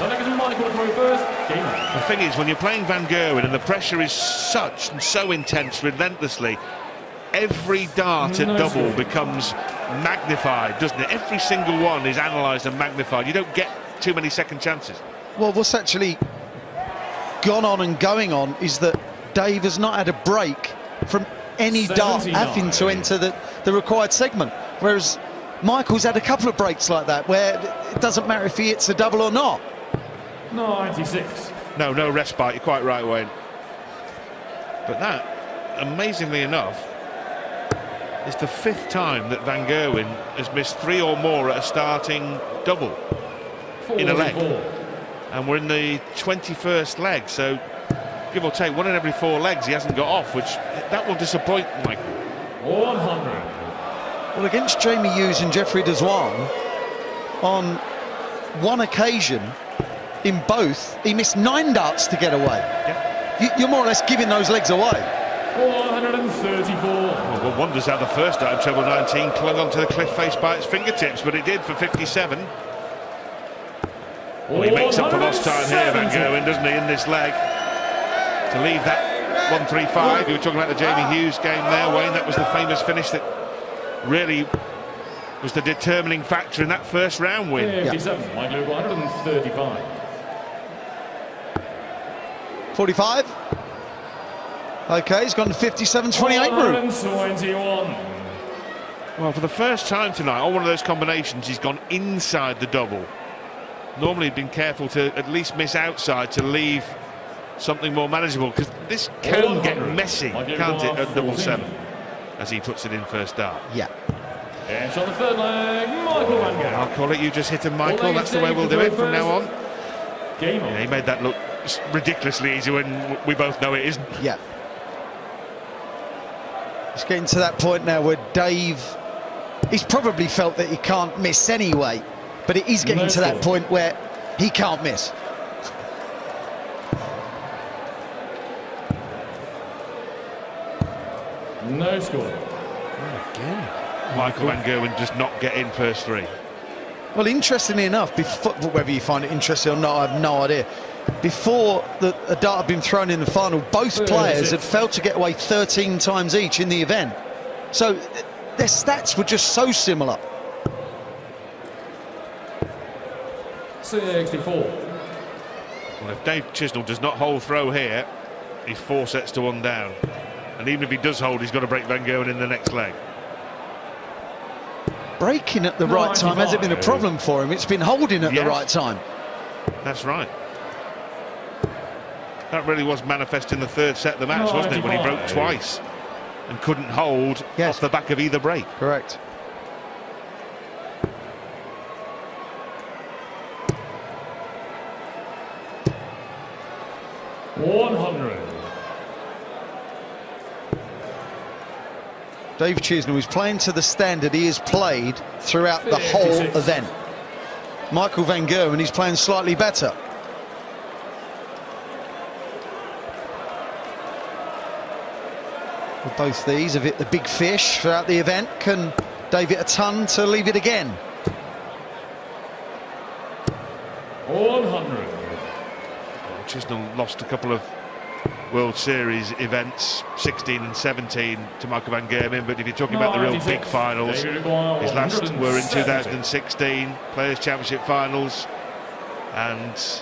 The thing is, when you're playing Van Gerwen and the pressure is such and so intense relentlessly, every dart at double becomes magnified, doesn't it? Every single one is analysed and magnified. You don't get too many second chances. Well, what's actually gone on and going on is that Dave has not had a break from any dart having to enter the, the required segment, whereas Michael's had a couple of breaks like that where it doesn't matter if he hits a double or not. ninety-six. No, no respite, you're quite right, Wayne. But that, amazingly enough, is the fifth time that Van Gerwen has missed three or more at a starting double in a leg. And we're in the twenty-first leg, so give or take, one in every four legs he hasn't got off, which that will disappoint Michael. one hundred. Well, against Jamie Hughes and Jeffrey de Zwaan, on one occasion, in both, he missed nine darts to get away. Yeah. You, you're more or less giving those legs away. one thirty-four. Well, one wonders how the first dart of treble nineteen clung onto the cliff face by its fingertips, but it did for fifty-seven. Well, he makes up for lost time here, Van Gerwen, doesn't he, in this leg? To leave that one three five, you were talking about the Jamie Hughes game there, Wayne. That was the famous finish that really was the determining factor in that first round win. fifty-seven, Michael, one thirty-five. forty-five. Okay, he's gone to fifty-seven twenty-eight, one twenty-one. Well, for the first time tonight, on one of those combinations, he's gone inside the double. Normally, he'd been careful to at least miss outside to leave something more manageable, because this can get messy, can't it, at double seven, as he puts it in first dart. Yeah. It's on the third leg, Michael Van Gerwen. I'll call it, you just hit him, Michael, that's the way we'll do it from now on. Game on. Yeah, he made that look ridiculously easy when we both know it isn't. Yeah. It's getting to that point now where Dave, he's probably felt that he can't miss anyway, but it is getting to that point where he can't miss. score. Oh, again. Michael van Gerwen just not getting first three. Well, interestingly enough, before, whether you find it interesting or not, I have no idea. Before the, a dart had been thrown in the final, both players had failed to get away thirteen times each in the event. So their stats were just so similar. sixty-four. Well, if Dave Chisnall does not hold throw here, he's four sets to one down. And even if he does hold, he's got to break van Gerwen in the next leg. Breaking at the right time hasn't been a problem for him. It's been holding at yes. the right time. That's right. That really was manifest in the third set of the match, wasn't it, when he broke twice and couldn't hold yes. off the back of either break. Correct. one hundred. Dave Chisnall is playing to the standard he has played throughout the whole event. Michael van Gerwen is playing slightly better. With both these have hit the big fish throughout the event. Can Dave hit a ton to leave it again? one hundred. Well, Chisnall lost a couple of World Series events, sixteen and seventeen, to Michael van Gerwen, but if you're talking about the real big finals, his last were in two thousand sixteen, Players' Championship Finals, and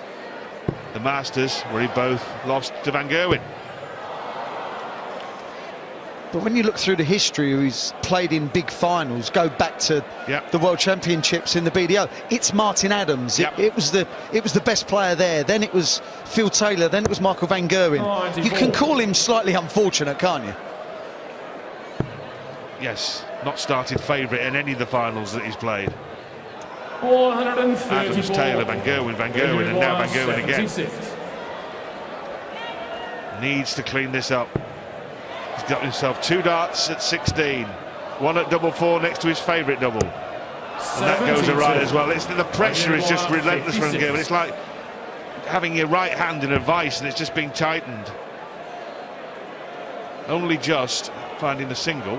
the Masters, where he both lost to van Gerwen. But when you look through the history, he's played in big finals, go back to yep. the World Championships in the B D O. It's Martin Adams. Yep. It, it was the it was the best player there. Then it was Phil Taylor. Then it was Michael van Gerwen. ninety-four. You can call him slightly unfortunate, can't you? Yes, not started favourite in any of the finals that he's played. Adams, Taylor, van Gerwen, van Gerwen, and now van Gerwen again. Needs to clean this up. He's got himself two darts at sixteen, one at double four next to his favourite double, and that goes awry as well. It's the pressure is just relentless from him. It's like having your right hand in a vice, and it's just being tightened. Only just finding the single,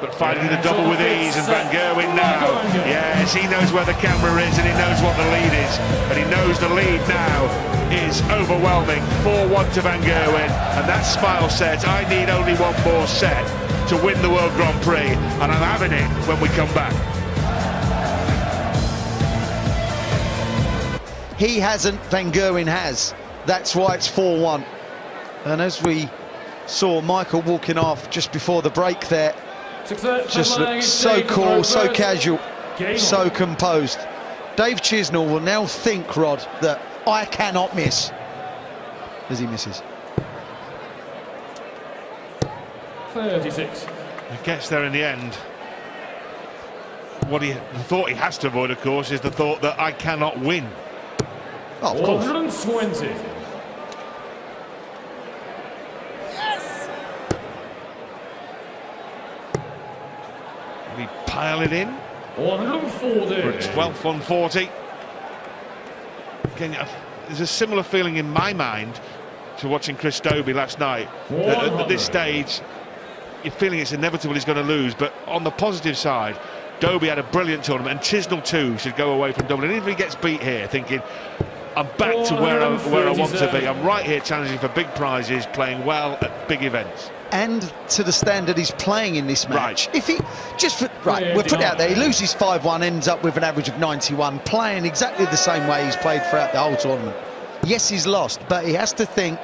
but finding the double with ease. And van Gerwen now, yes, he knows where the camera is, and he knows what the lead is, and he knows the lead now is overwhelming. four one to van Gerwen, and that smile says, I need only one more set to win the World Grand Prix, and I'm having it when we come back. He hasn't, van Gerwen has. That's why it's four one. And as we saw Michael walking off just before the break there, just looked so cool, so casual, so composed. Dave Chisnall will now think, Rod, that I cannot miss, as he misses. thirty-six. He gets there in the end. What he the thought he has to avoid, of course, is the thought that I cannot win. Oh, of course. one twenty. Yes. Will he pile it in? one forty. For a twelfth on forty. Again, there's a similar feeling in my mind to watching Chris Dobie last night. At, at this stage, you're feeling it's inevitable he's going to lose, but on the positive side, Dobie had a brilliant tournament, and Chisnall too should go away from Dublin. Even if he gets beat here, thinking, I'm back to where I, where I want to be. I'm right here challenging for big prizes, playing well at big events. And to the standard he's playing in this match. Right. If he just for, right, we'll put it out there. He loses five one, ends up with an average of ninety-one, playing exactly the same way he's played throughout the whole tournament. Yes, he's lost, but he has to think,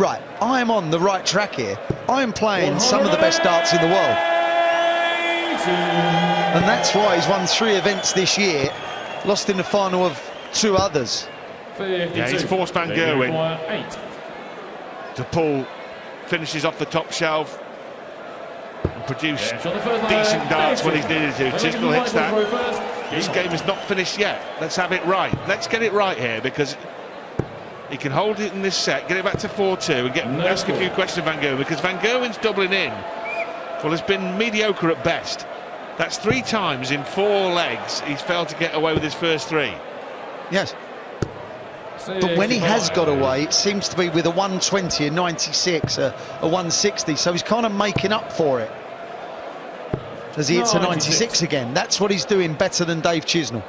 right, I am on the right track here. I am playing some of the best darts in the world, and that's why he's won three events this year, lost in the final of two others. Yeah, he's forced van Gerwen to pull. Finishes off the top shelf and produced yeah. decent darts when he's needed to. Chisnall hits that. This game is not finished yet. Let's have it right. Let's get it right here, because he can hold it in this set, get it back to four two, and get no ask score. A few questions of van Gerwen, because van Gerwen's doubling in. Well, it's been mediocre at best. That's three times in four legs he's failed to get away with his first three. Yes. but when he has got away, it seems to be with a one twenty, a ninety-six, a, a one sixty, so he's kind of making up for it as he hits a ninety-six again. That's what he's doing better than Dave Chisnall.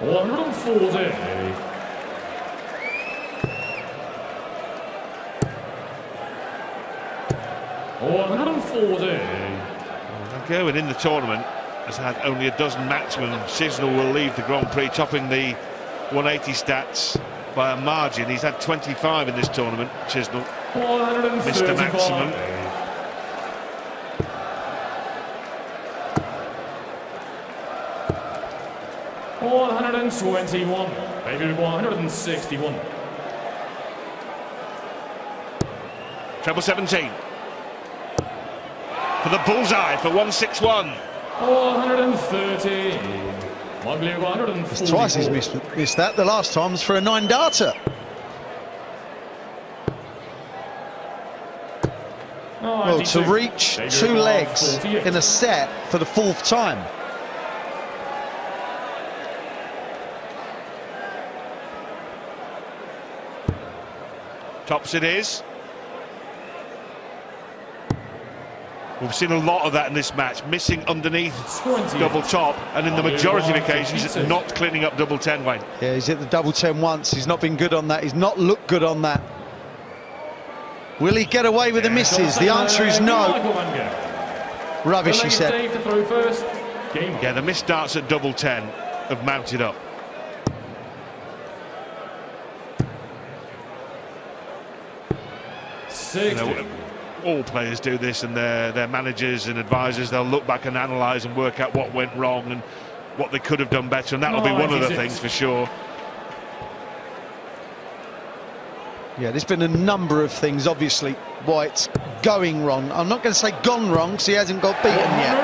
one forty. one forty. Well, Gerwyn in the tournament has had only a dozen matches when Chisnall will leave the Grand Prix, topping the one eighty stats by a margin. He's had twenty-five in this tournament, Chisnall. Mister Maximum. one twenty-one, maybe one sixty-one. Treble seventeen. For the bullseye for one sixty-one. one thirty. It's twice he's missed, missed that. The last time was for a nine darter. Well, to reach two legs in a set for the fourth time. Tops it is. We've seen a lot of that in this match, missing underneath double top, and in the majority of occasions, not cleaning up double ten, Wayne. Yeah, he's hit the double ten once, he's not been good on that, he's not looked good on that. Will he get away with the misses? The answer is no. Rubbish, he said. Yeah, the missed darts at double ten have mounted up. sixty. All players do this, and their their managers and advisors, they'll look back and analyse and work out what went wrong and what they could have done better, and that'll no, be one of the things for sure. Yeah, there's been a number of things, obviously, why it's going wrong. I'm not going to say gone wrong, because he hasn't got beaten yet.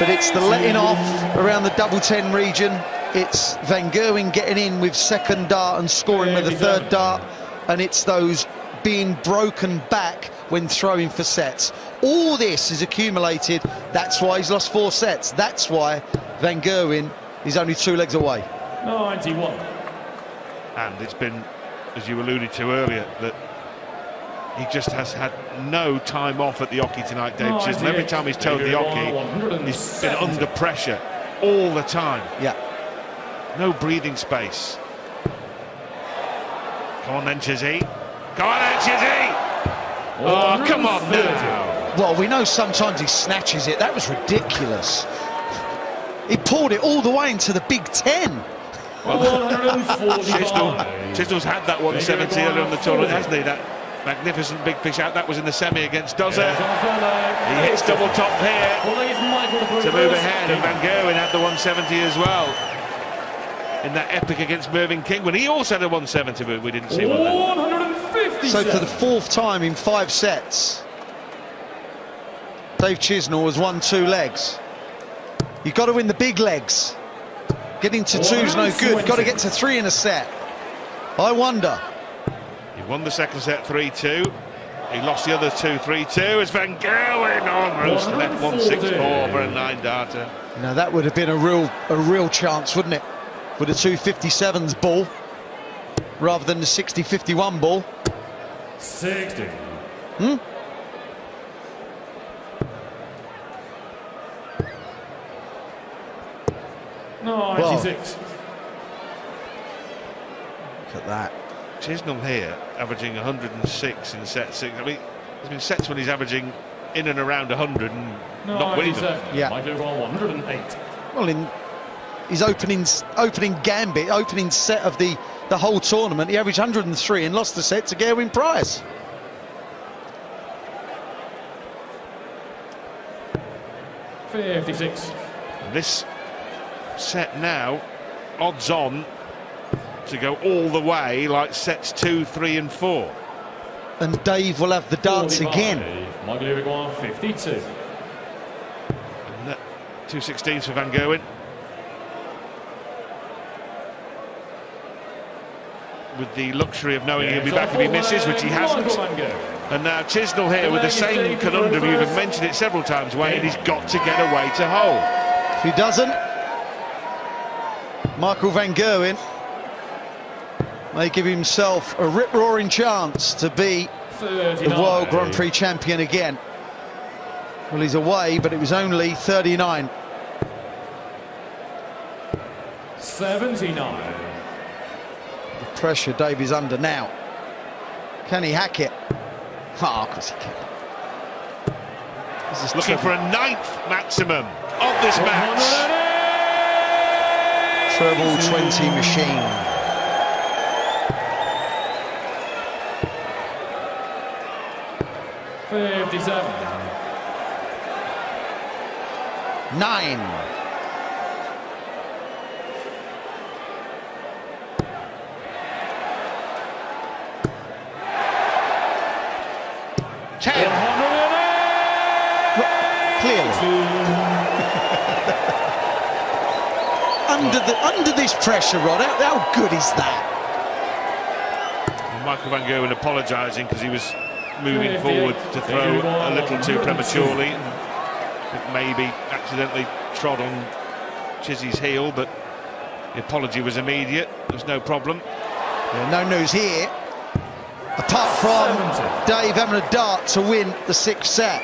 But it's the letting off around the double ten region. It's Van Gerwen getting in with second dart and scoring with the third dart, and it's those being broken back when throwing for sets. All this is accumulated. That's why he's lost four sets. That's why Van Gerwen is only two legs away. ninety-one. And it's been, as you alluded to earlier, that he just has had no time off at the hockey tonight, Dave Chisnall. Every time he's towed the hockey, he's been under pressure all the time. Yeah. No breathing space. Come on then, Chizzy. Go on then, Chizzy! Oh, come on now! Well, we know sometimes he snatches it. That was ridiculous. He pulled it all the way into the Big Ten. Chisnall, Chisnall's had that one seventy earlier on the tournament, hasn't he? That magnificent big fish out. That was in the semi against Dozer. He hits double top here to move ahead, and Van Gerwen had the one seventy as well in that epic against Mervyn King, when he also had a one seventy, but we didn't see one then. So for the fourth time in five sets, Dave Chisnall has won two legs. You've got to win the big legs. Getting to two's no good. Got to get to three in a set. I wonder. He won the second set three two. He lost the other two three two. As Van Gerwen on roast the left one sixty-four for a nine darter. Now that would have been a real, a real chance, wouldn't it? With a two fifty-seven's ball rather than the sixty fifty-one ball. sixty. Hmm? No, ninety-six. Look at that. Chisnall here, averaging one hundred and six in set six. I mean, there's been sets when he's averaging in and around one hundred and no, not winning them. Yeah. Might do well, one hundred and eight. Well, in his opening, opening gambit, opening set of the the whole tournament, he averaged one hundred and three and lost the set to Gerwyn Price. fifty-six. This set now, odds on to go all the way, like sets two, three, and four. And Dave will have the darts again. fifty-two. And that, two sixteens for Van Gerwen. With the luxury of knowing yeah, he'll be back if he misses, which he hasn't. And now Chisnall here with the same conundrum. You've mentioned it several times, Wayne, and he's got to get away to hole. If he doesn't, Michael van Gerwen may give himself a rip-roaring chance to be the World Grand Prix champion again. Well, he's away, but it was only thirty-nine. seventy-nine. The pressure Davey's under now. Can he hack it? Ah, oh, of course he can. This is looking trouble. For a ninth maximum of this match. Treble twenty machine. fifty-seven. Nine. Ten. Clearly. under the under this pressure, Rod, how, how good is that? And Michael van Gerwen apologising because he was moving forward to throw a little too prematurely, and maybe accidentally trod on Chizzy's heel, but the apology was immediate. There's no problem. Yeah, no news here, apart from Dave having a dart to win the sixth set.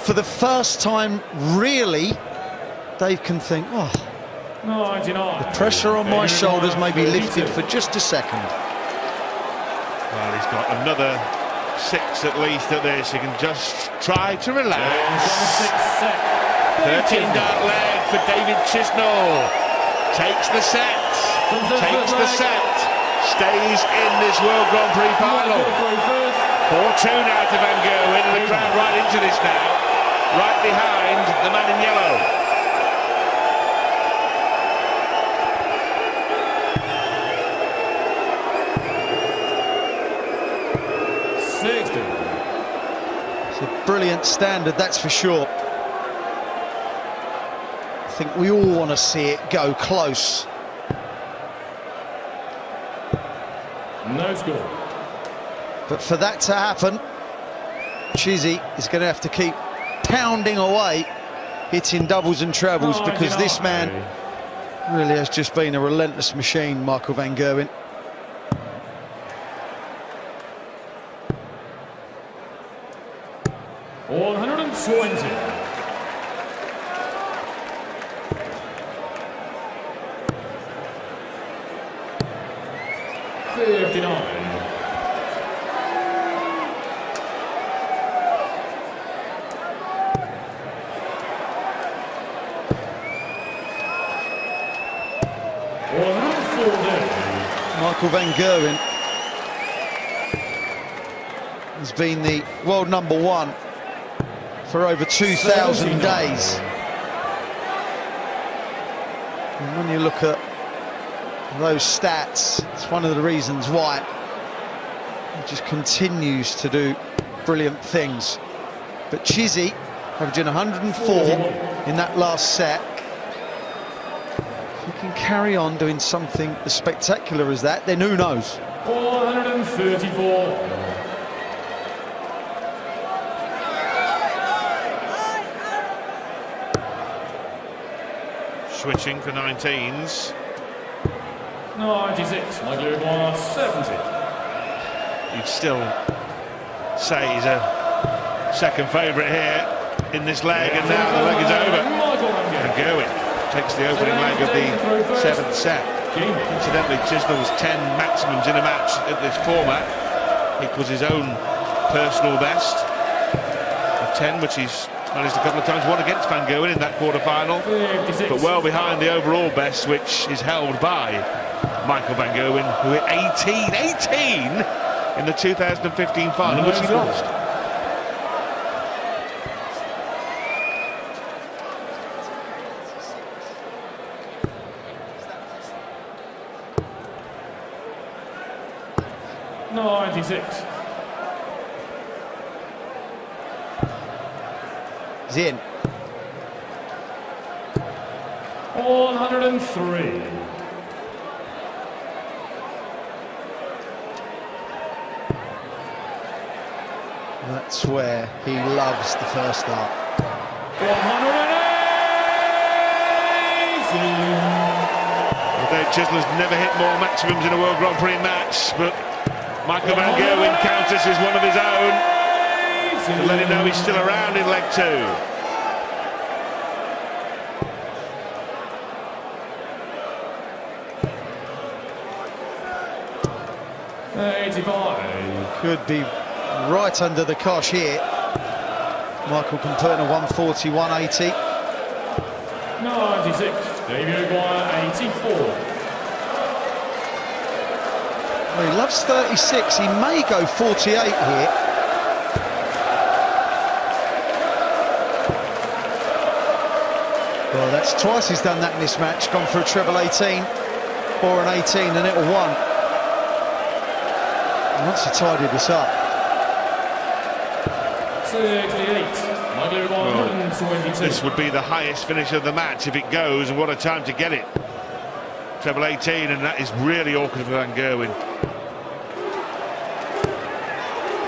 For the first time, really, Dave can think, oh, the pressure on my shoulders may be lifted for just a second. Well, he's got another six at least at this. He can just try to relax. thirteen dart leg for David Chisnall. Takes the set. Takes the set. Stays in this World Grand Prix final. four two now to van Gerwen. The crowd right into this now. Right behind the man in yellow. Brilliant standard, that's for sure. I think we all want to see it go close. No score. But for that to happen, Chizzy is going to have to keep pounding away, hitting doubles and trebles, oh, because this man really has just been a relentless machine, Michael van Gerwen. one twenty. fifty-nine. Michael van Gerwen has been the world number one for over two thousand days. And when you look at those stats, it's one of the reasons why he just continues to do brilliant things. But Chizzy, averaging one hundred and four in that last set, if he can carry on doing something as spectacular as that, then who knows? four thirty-four. Switching for nineteens. ninety-six. seventy. You'd still say he's a second favourite here in this leg, yeah, and now the leg is over. And Gerwyn takes the opening leg of the seventh set. Incidentally, Chisnall's ten maximums in a match at this format equals his own personal best of ten, which he's managed a couple of times, one against van Gerwen in that quarter-final, but well behind the overall best, which is held by Michael van Gerwen, who hit eighteen, eighteen in the two thousand fifteen final, which he lost. ninety-six. In one hundred and three. That's where he loves the first dart. Well, Dave Chisnall's never hit more maximums in a World Grand Prix match, but Michael van Gerwen counters as one of his own to let him know he's still around in leg two. eighty-five. Could be right under the cosh here. Michael can put in a one forty, one eighty. ninety-six. Davey O'Brien, eighty-four. Well, he loves thirty-six. He may go forty-eight here. Well, that's twice he's done that in this match. Gone for a treble eighteen or an eighteen and it will one. Once he tidied this up. Well, this would be the highest finish of the match if it goes, and what a time to get it. Treble eighteen, and that is really awkward for Van Gerwen.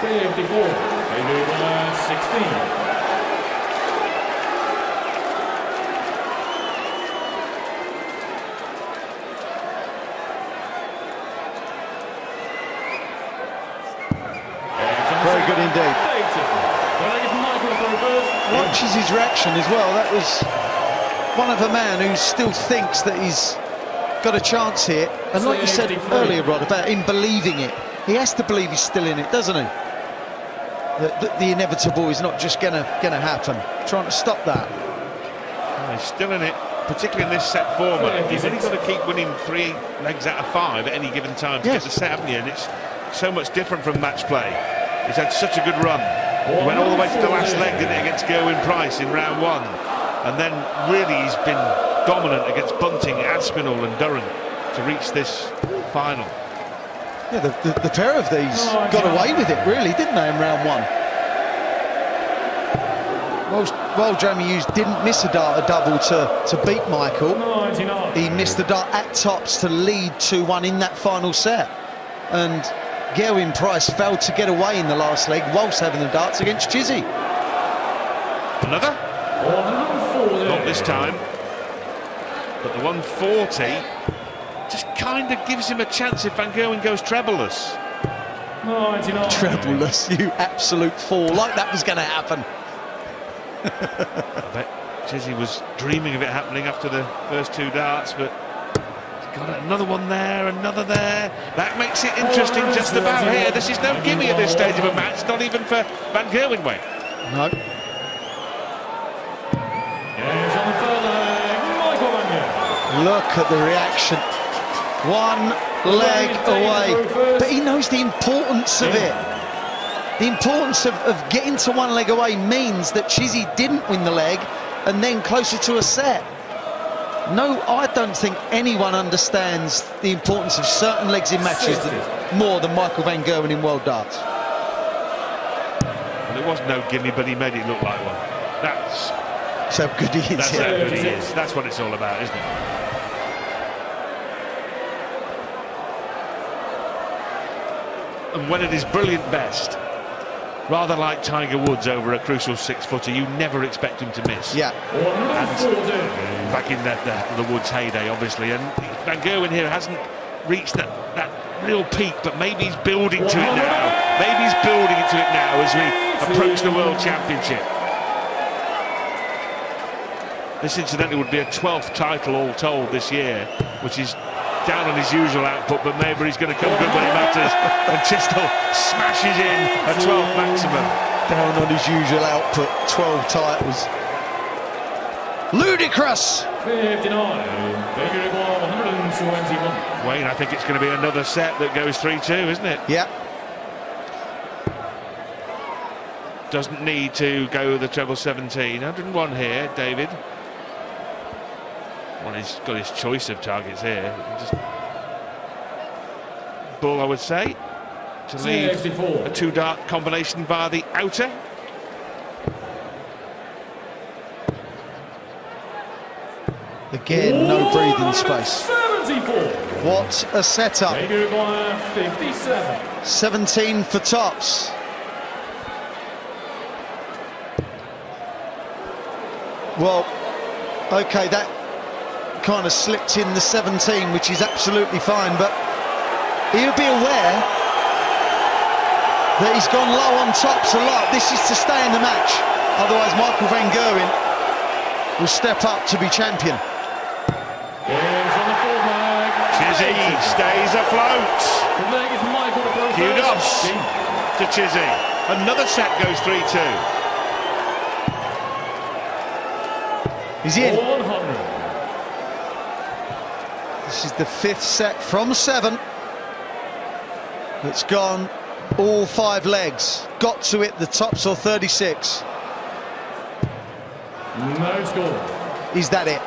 fifty-four, sixteen. Good indeed. Watches his reaction as well. That was one of a man who still thinks that he's got a chance here. And like you said earlier, Rod, about him believing it. He has to believe he's still in it, doesn't he? That the, the inevitable is not just gonna gonna happen. Trying to stop that. Oh, he's still in it, particularly in this set format. He's only got to keep winning three legs out of five at any given time to yes. get the set, haven't you? And it's so much different from match play. He's had such a good run. He went all the way to the last leg, didn't he, against Gerwyn Price in round one. And then really he's been dominant against Bunting, Aspinall and Durham to reach this final. Yeah, the, the, the pair of these oh, got away with it, really, didn't they, in round one? Well, well, Jamie Hughes didn't miss a dart a double to, to beat Michael. He missed the dart at tops to lead two one in that final set. And Gerwyn Price failed to get away in the last leg whilst having the darts against Chizzy. Another? Not this time. But the one forty just kind of gives him a chance if Van Gerwen goes trebleless. ninety-nine. Trebleless, you absolute fool. Like that was going to happen. I bet Chizzy was dreaming of it happening after the first two darts, but... Got another one there, another there. That makes it interesting just about here. This is no gimme at this stage of a match, not even for Van Gerwen. Way. No. Here's on the third leg, Michael Van Gerwen. Look at the reaction. One leg away. But he knows the importance of it. The importance of, of getting to one leg away means that Chizzy didn't win the leg and then closer to a set. No, I don't think anyone understands the importance of certain legs in matches than, more than Michael van Gerwen in World Darts. Well, it was no gimme, but he made it look like one. That's, that's how good he is. That's yeah. how good he is. That's what it's all about, isn't it? And when it is brilliant best, rather like Tiger Woods over a crucial six-footer, you never expect him to miss. Yeah. And back in the, the, the Woods heyday, obviously, and Van Gerwen here hasn't reached that, that real peak, but maybe he's building to it now. Maybe he's building to it now as we approach the World Championship. This, incidentally, would be a twelfth title all told this year, which is down on his usual output, but maybe he's going to come good when it matters. And Chisnall smashes in a twelve maximum. Down on his usual output, twelve titles. Ludicrous! fifty-nine, one twenty-one. Wayne, I think it's going to be another set that goes three two, isn't it? Yeah. Doesn't need to go with the treble seventeen. one oh one here, David. Well, he's got his choice of targets here. Just... Bull, I would say, to lead a two-dart combination via the outer. Again, no breathing space. What a setup! fifty-seven. seventeen for tops. Well, okay, that kind of slipped in the seventeen, which is absolutely fine, but he'll be aware that he's gone low on tops a lot. This is to stay in the match, otherwise Michael van Gerwen will step up to be champion. Chizzy stays afloat. Kudos to Chizzy. Another set goes three two. He's in. This is the fifth set from seven. It's gone all five legs. Got to it, the tops or thirty-six. No score. Is that it?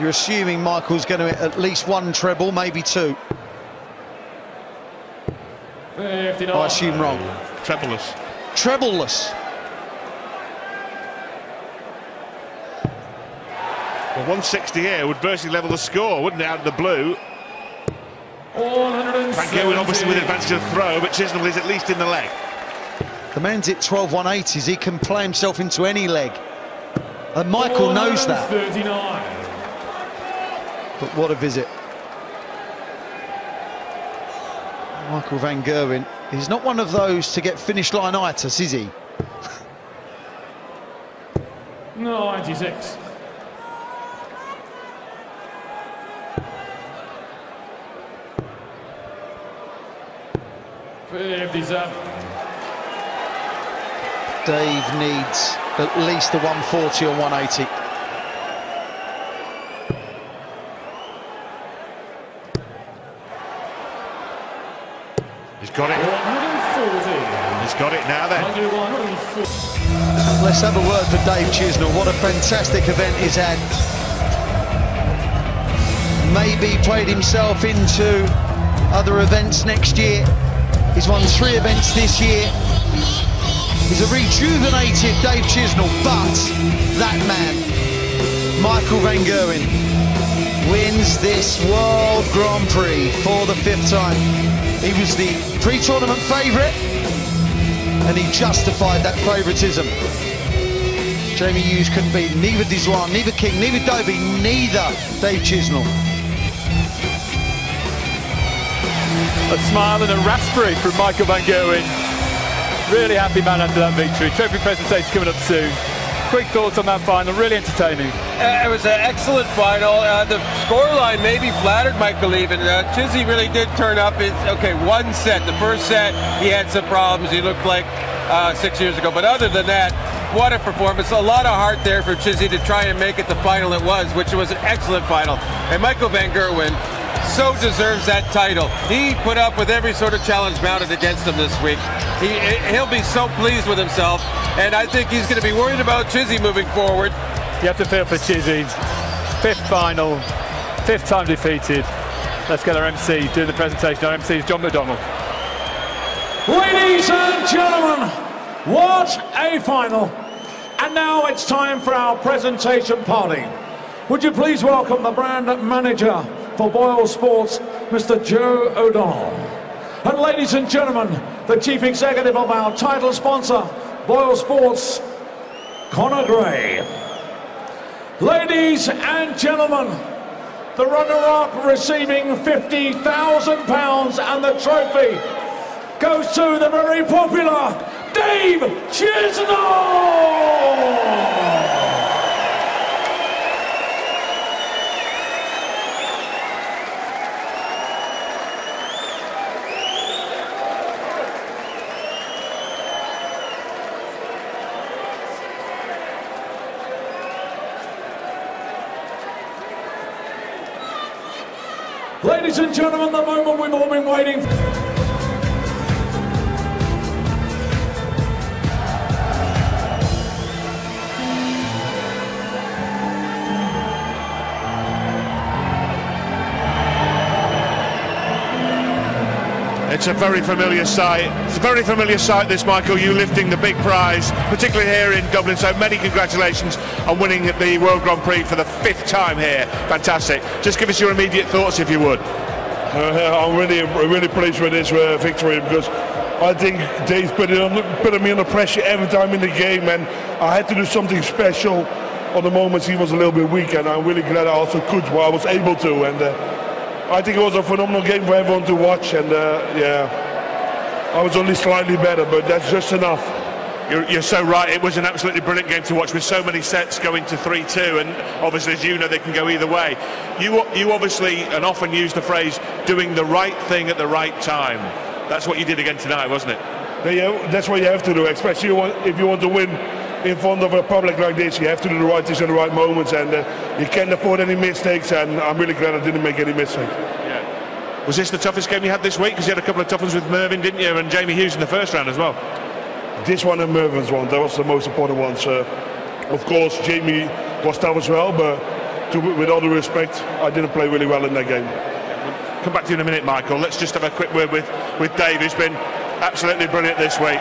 You're assuming Michael's going to hit at least one treble, maybe two. fifty-nine. I assume wrong. Trebleless. Trebleless. Well, one sixty here would virtually level the score, wouldn't it, out of the blue? Van Gerwen obviously with advantage of throw, but Chisnall is at least in the leg. The man's at twelve one eighties, he can play himself into any leg. And Michael knows that. But what a visit. Michael van Gerwen, he's not one of those to get finish line-itis, is he? ninety-six. fifty-seven. Dave needs at least the one forty or one eighty. He's got it. He's got it now then. Let's have a word for Dave Chisnall. What a fantastic event he's had. Maybe played himself into other events next year. He's won three events this year. He's a rejuvenated Dave Chisnall, but that man, Michael van Gerwen, wins this World Grand Prix for the fifth time. He was the pre-tournament favourite, and he justified that favouritism. Jamie Hughes couldn't beat neither de Zwaan, neither King, neither Dobie, neither Dave Chisnall. A smile and a raspberry from Michael van Gerwen. Really happy man after that victory. Trophy presentation coming up soon. Quick thoughts on that final, really entertaining. Uh, it was an excellent final. Uh, the scoreline maybe flattered Michael even. Uh, Chizzy really did turn up. It's, okay, one set. The first set, he had some problems. He looked like uh, six years ago. But other than that, what a performance. A lot of heart there for Chizzy to try and make it the final it was, which was an excellent final. And Michael van Gerwen so deserves that title. He put up with every sort of challenge mounted against him this week. He, he'll be so pleased with himself, and I think he's going to be worried about Chizzy moving forward. You have to feel for Chizzy. Fifth final, fifth time defeated. Let's get our M C doing the presentation. Our M C is John McDonald. Ladies and gentlemen, what a final. And now it's time for our presentation party. Would you please welcome the brand manager for Boyle Sports, Mister Joe O'Donnell. And ladies and gentlemen, the chief executive of our title sponsor, Boyle Sports, Connor Gray. Ladies and gentlemen, the runner-up receiving fifty thousand pounds and the trophy goes to the very popular Dave Chisnall! Ladies and gentlemen, the moment we've all been waiting for. It's a very familiar sight. It's a very familiar sight, this, Michael, you lifting the big prize, particularly here in Dublin. So many congratulations on winning the World Grand Prix for the fifth time here. Fantastic. Just give us your immediate thoughts, if you would. Uh, I'm really, really pleased with this uh, victory, because I think Dave's putting me under pressure every time in the game, and I had to do something special. on the moments he was a little bit weak, and I'm really glad I also could, well, I was able to, and uh, I think it was a phenomenal game for everyone to watch, and uh, yeah, I was only slightly better, but that's just enough. You're, you're so right, it was an absolutely brilliant game to watch, with so many sets going to three two, and obviously, as you know, they can go either way. You, you obviously, and often use the phrase, doing the right thing at the right time. That's what you did again tonight, wasn't it? Yeah, that's what you have to do, especially if you want to win in front of a public like this. You have to do the right things at the right moments, and uh, you can't afford any mistakes, and I'm really glad I didn't make any mistakes. Yeah. Was this the toughest game you had this week? Because you had a couple of tough ones with Mervyn, didn't you, and Jamie Hughes in the first round as well. This one and Mervyn's one, that was the most important one. So, of course, Jamie was tough as well, but to, with all due respect, I didn't play really well in that game. We'll come back to you in a minute, Michael. Let's just have a quick word with, with Dave, who's been absolutely brilliant this week.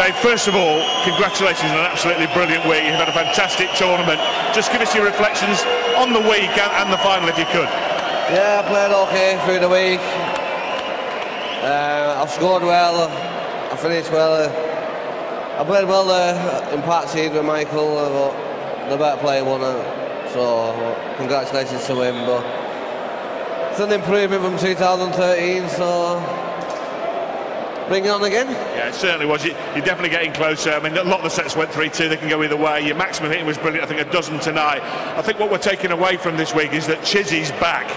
Dave, first of all, congratulations on an absolutely brilliant week. You've had a fantastic tournament. Just give us your reflections on the week and, and the final, if you could. Yeah, I played okay through the week. Uh, I've scored well, I finished well. Uh, I played well uh, in part seed with Michael, uh, but the better player won it. So, uh, congratulations to him. But it's an improvement from two thousand thirteen, so bring it on again. Yeah, it certainly was. You, you're definitely getting closer. I mean, a lot of the sets went three two, they can go either way. Your maximum hitting was brilliant, I think a dozen tonight. I think what we're taking away from this week is that Chizzy's back.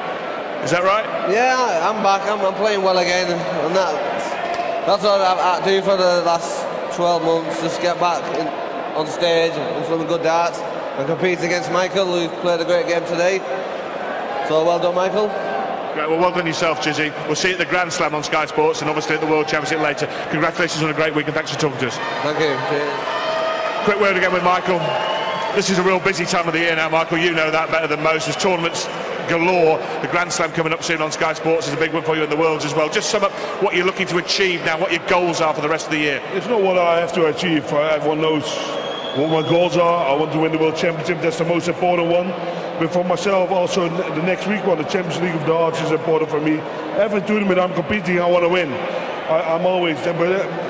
Is that right? Yeah, I'm back. I'm, I'm playing well again, and that, that's what I, I do for the last twelve months. Just get back in, on stage and throw good darts and compete against Michael, who's played a great game today. So well done, Michael. Great. Well, well done yourself, Chizzy. We'll see you at the Grand Slam on Sky Sports, and obviously at the World Championship later. Congratulations on a great week, and thanks for talking to us. Thank you. Cheers. Quick word again with Michael. This is a real busy time of the year now, Michael. You know that better than most. There's tournaments galore. The Grand Slam coming up soon on Sky Sports is a big one for you, in the Worlds as well. Just sum up what you're looking to achieve now, what your goals are for the rest of the year. It's not what I have to achieve. Everyone knows what my goals are. I want to win the World Championship, that's the most important one. But for myself, also the next week, well, the Champions League of Darts is important for me. Every tournament I'm competing, I want to win. I, I'm always, but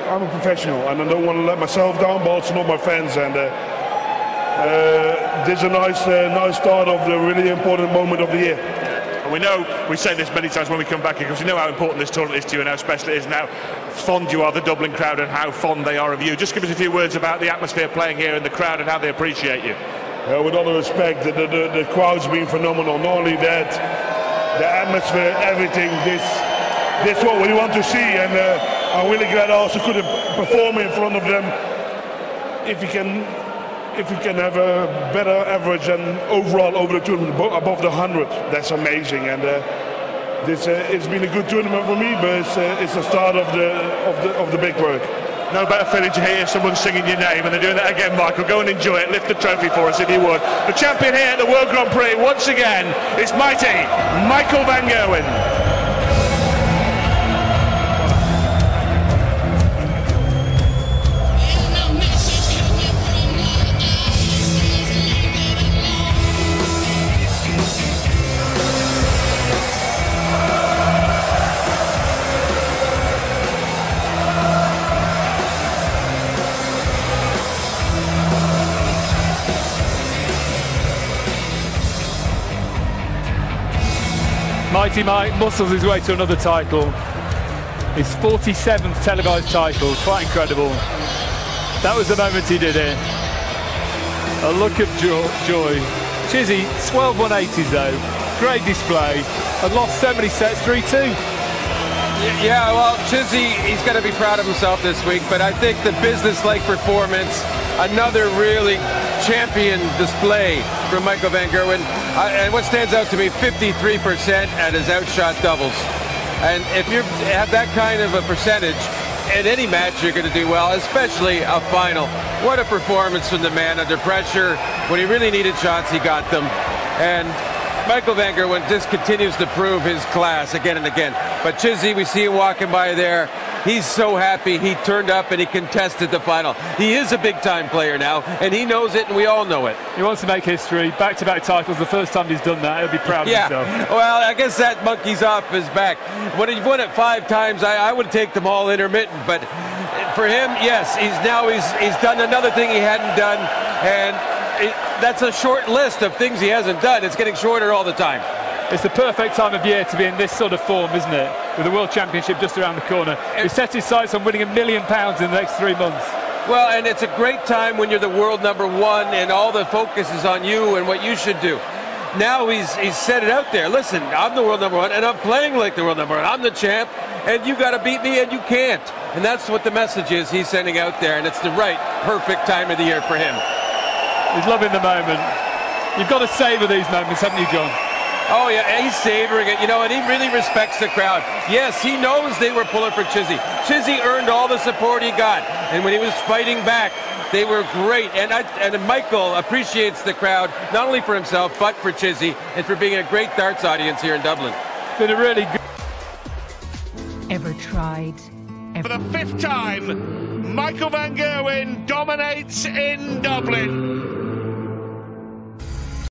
I'm a professional, and I don't want to let myself down, but also not my fans. And. Uh, Uh, this is a nice, uh, nice start of the really important moment of the year. And we know, we say this many times when we come back here, because we know how important this tournament is to you and how special it is, and how fond you are, the Dublin crowd, and how fond they are of you. Just give us a few words about the atmosphere playing here and the crowd and how they appreciate you. Uh, with all the respect, the, the, the, the crowd's been phenomenal. Not only that, the atmosphere, everything, this, this is what we want to see, and uh, I'm really glad I also could perform in front of them. If you can... If we can have a better average and overall over the tournament above the hundred, that's amazing. And uh, this uh, it's been a good tournament for me, but it's, uh, it's the start of the of the of the big work. No better feeling to hear someone singing your name, and they're doing that again, Michael. Go and enjoy it. Lift the trophy for us if you would. The champion here at the World Grand Prix once again is mighty Michael van Gerwen. Mighty Mike muscles his way to another title, his forty-seventh televised title, quite incredible. That was the moment he did it. A look of jo joy. Chizzy, twelve one eighties though, great display, and lost so many sets, three two. Yeah, well, Chizzy, he's going to be proud of himself this week, but I think the business-like performance, another really champion display from Michael van Gerwen. Uh, and what stands out to me, fifty-three percent at his outshot doubles. And if you have that kind of a percentage, in any match you're going to do well, especially a final. What a performance from the man under pressure. When he really needed shots, he got them. And Michael van Gerwen just continues to prove his class again and again. But Chizzy, we see him walking by there. He's so happy he turned up and he contested the final. He is a big-time player now, and he knows it, and we all know it. He wants to make history, back-to-back titles. The first time he's done that, he'll be proud of yeah. himself. Well, I guess that monkey's off his back. When he won it five times, I, I would take them all intermittent, but for him, yes, he's now he's, he's done another thing he hadn't done, and it, that's a short list of things he hasn't done. It's getting shorter all the time. It's the perfect time of year to be in this sort of form, isn't it? With the World Championship just around the corner. He set his sights on winning a million pounds in the next three months. Well, and it's a great time when you're the world number one and all the focus is on you and what you should do. Now he's, he's set it out there. Listen, I'm the world number one and I'm playing like the world number one. I'm the champ and you got to beat me and you can't. And that's what the message is he's sending out there, and it's the right, perfect time of the year for him. He's loving the moment. You've got to savor these moments, haven't you, John? Oh yeah, and he's savoring it, you know, and he really respects the crowd. Yes, he knows they were pulling for Chizzy. Chizzy earned all the support he got, and when he was fighting back, they were great. And I, and Michael appreciates the crowd, not only for himself, but for Chizzy, and for being a great darts audience here in Dublin. Been a really good... Ever tried? Ever. For the fifth time, Michael van Gerwen dominates in Dublin.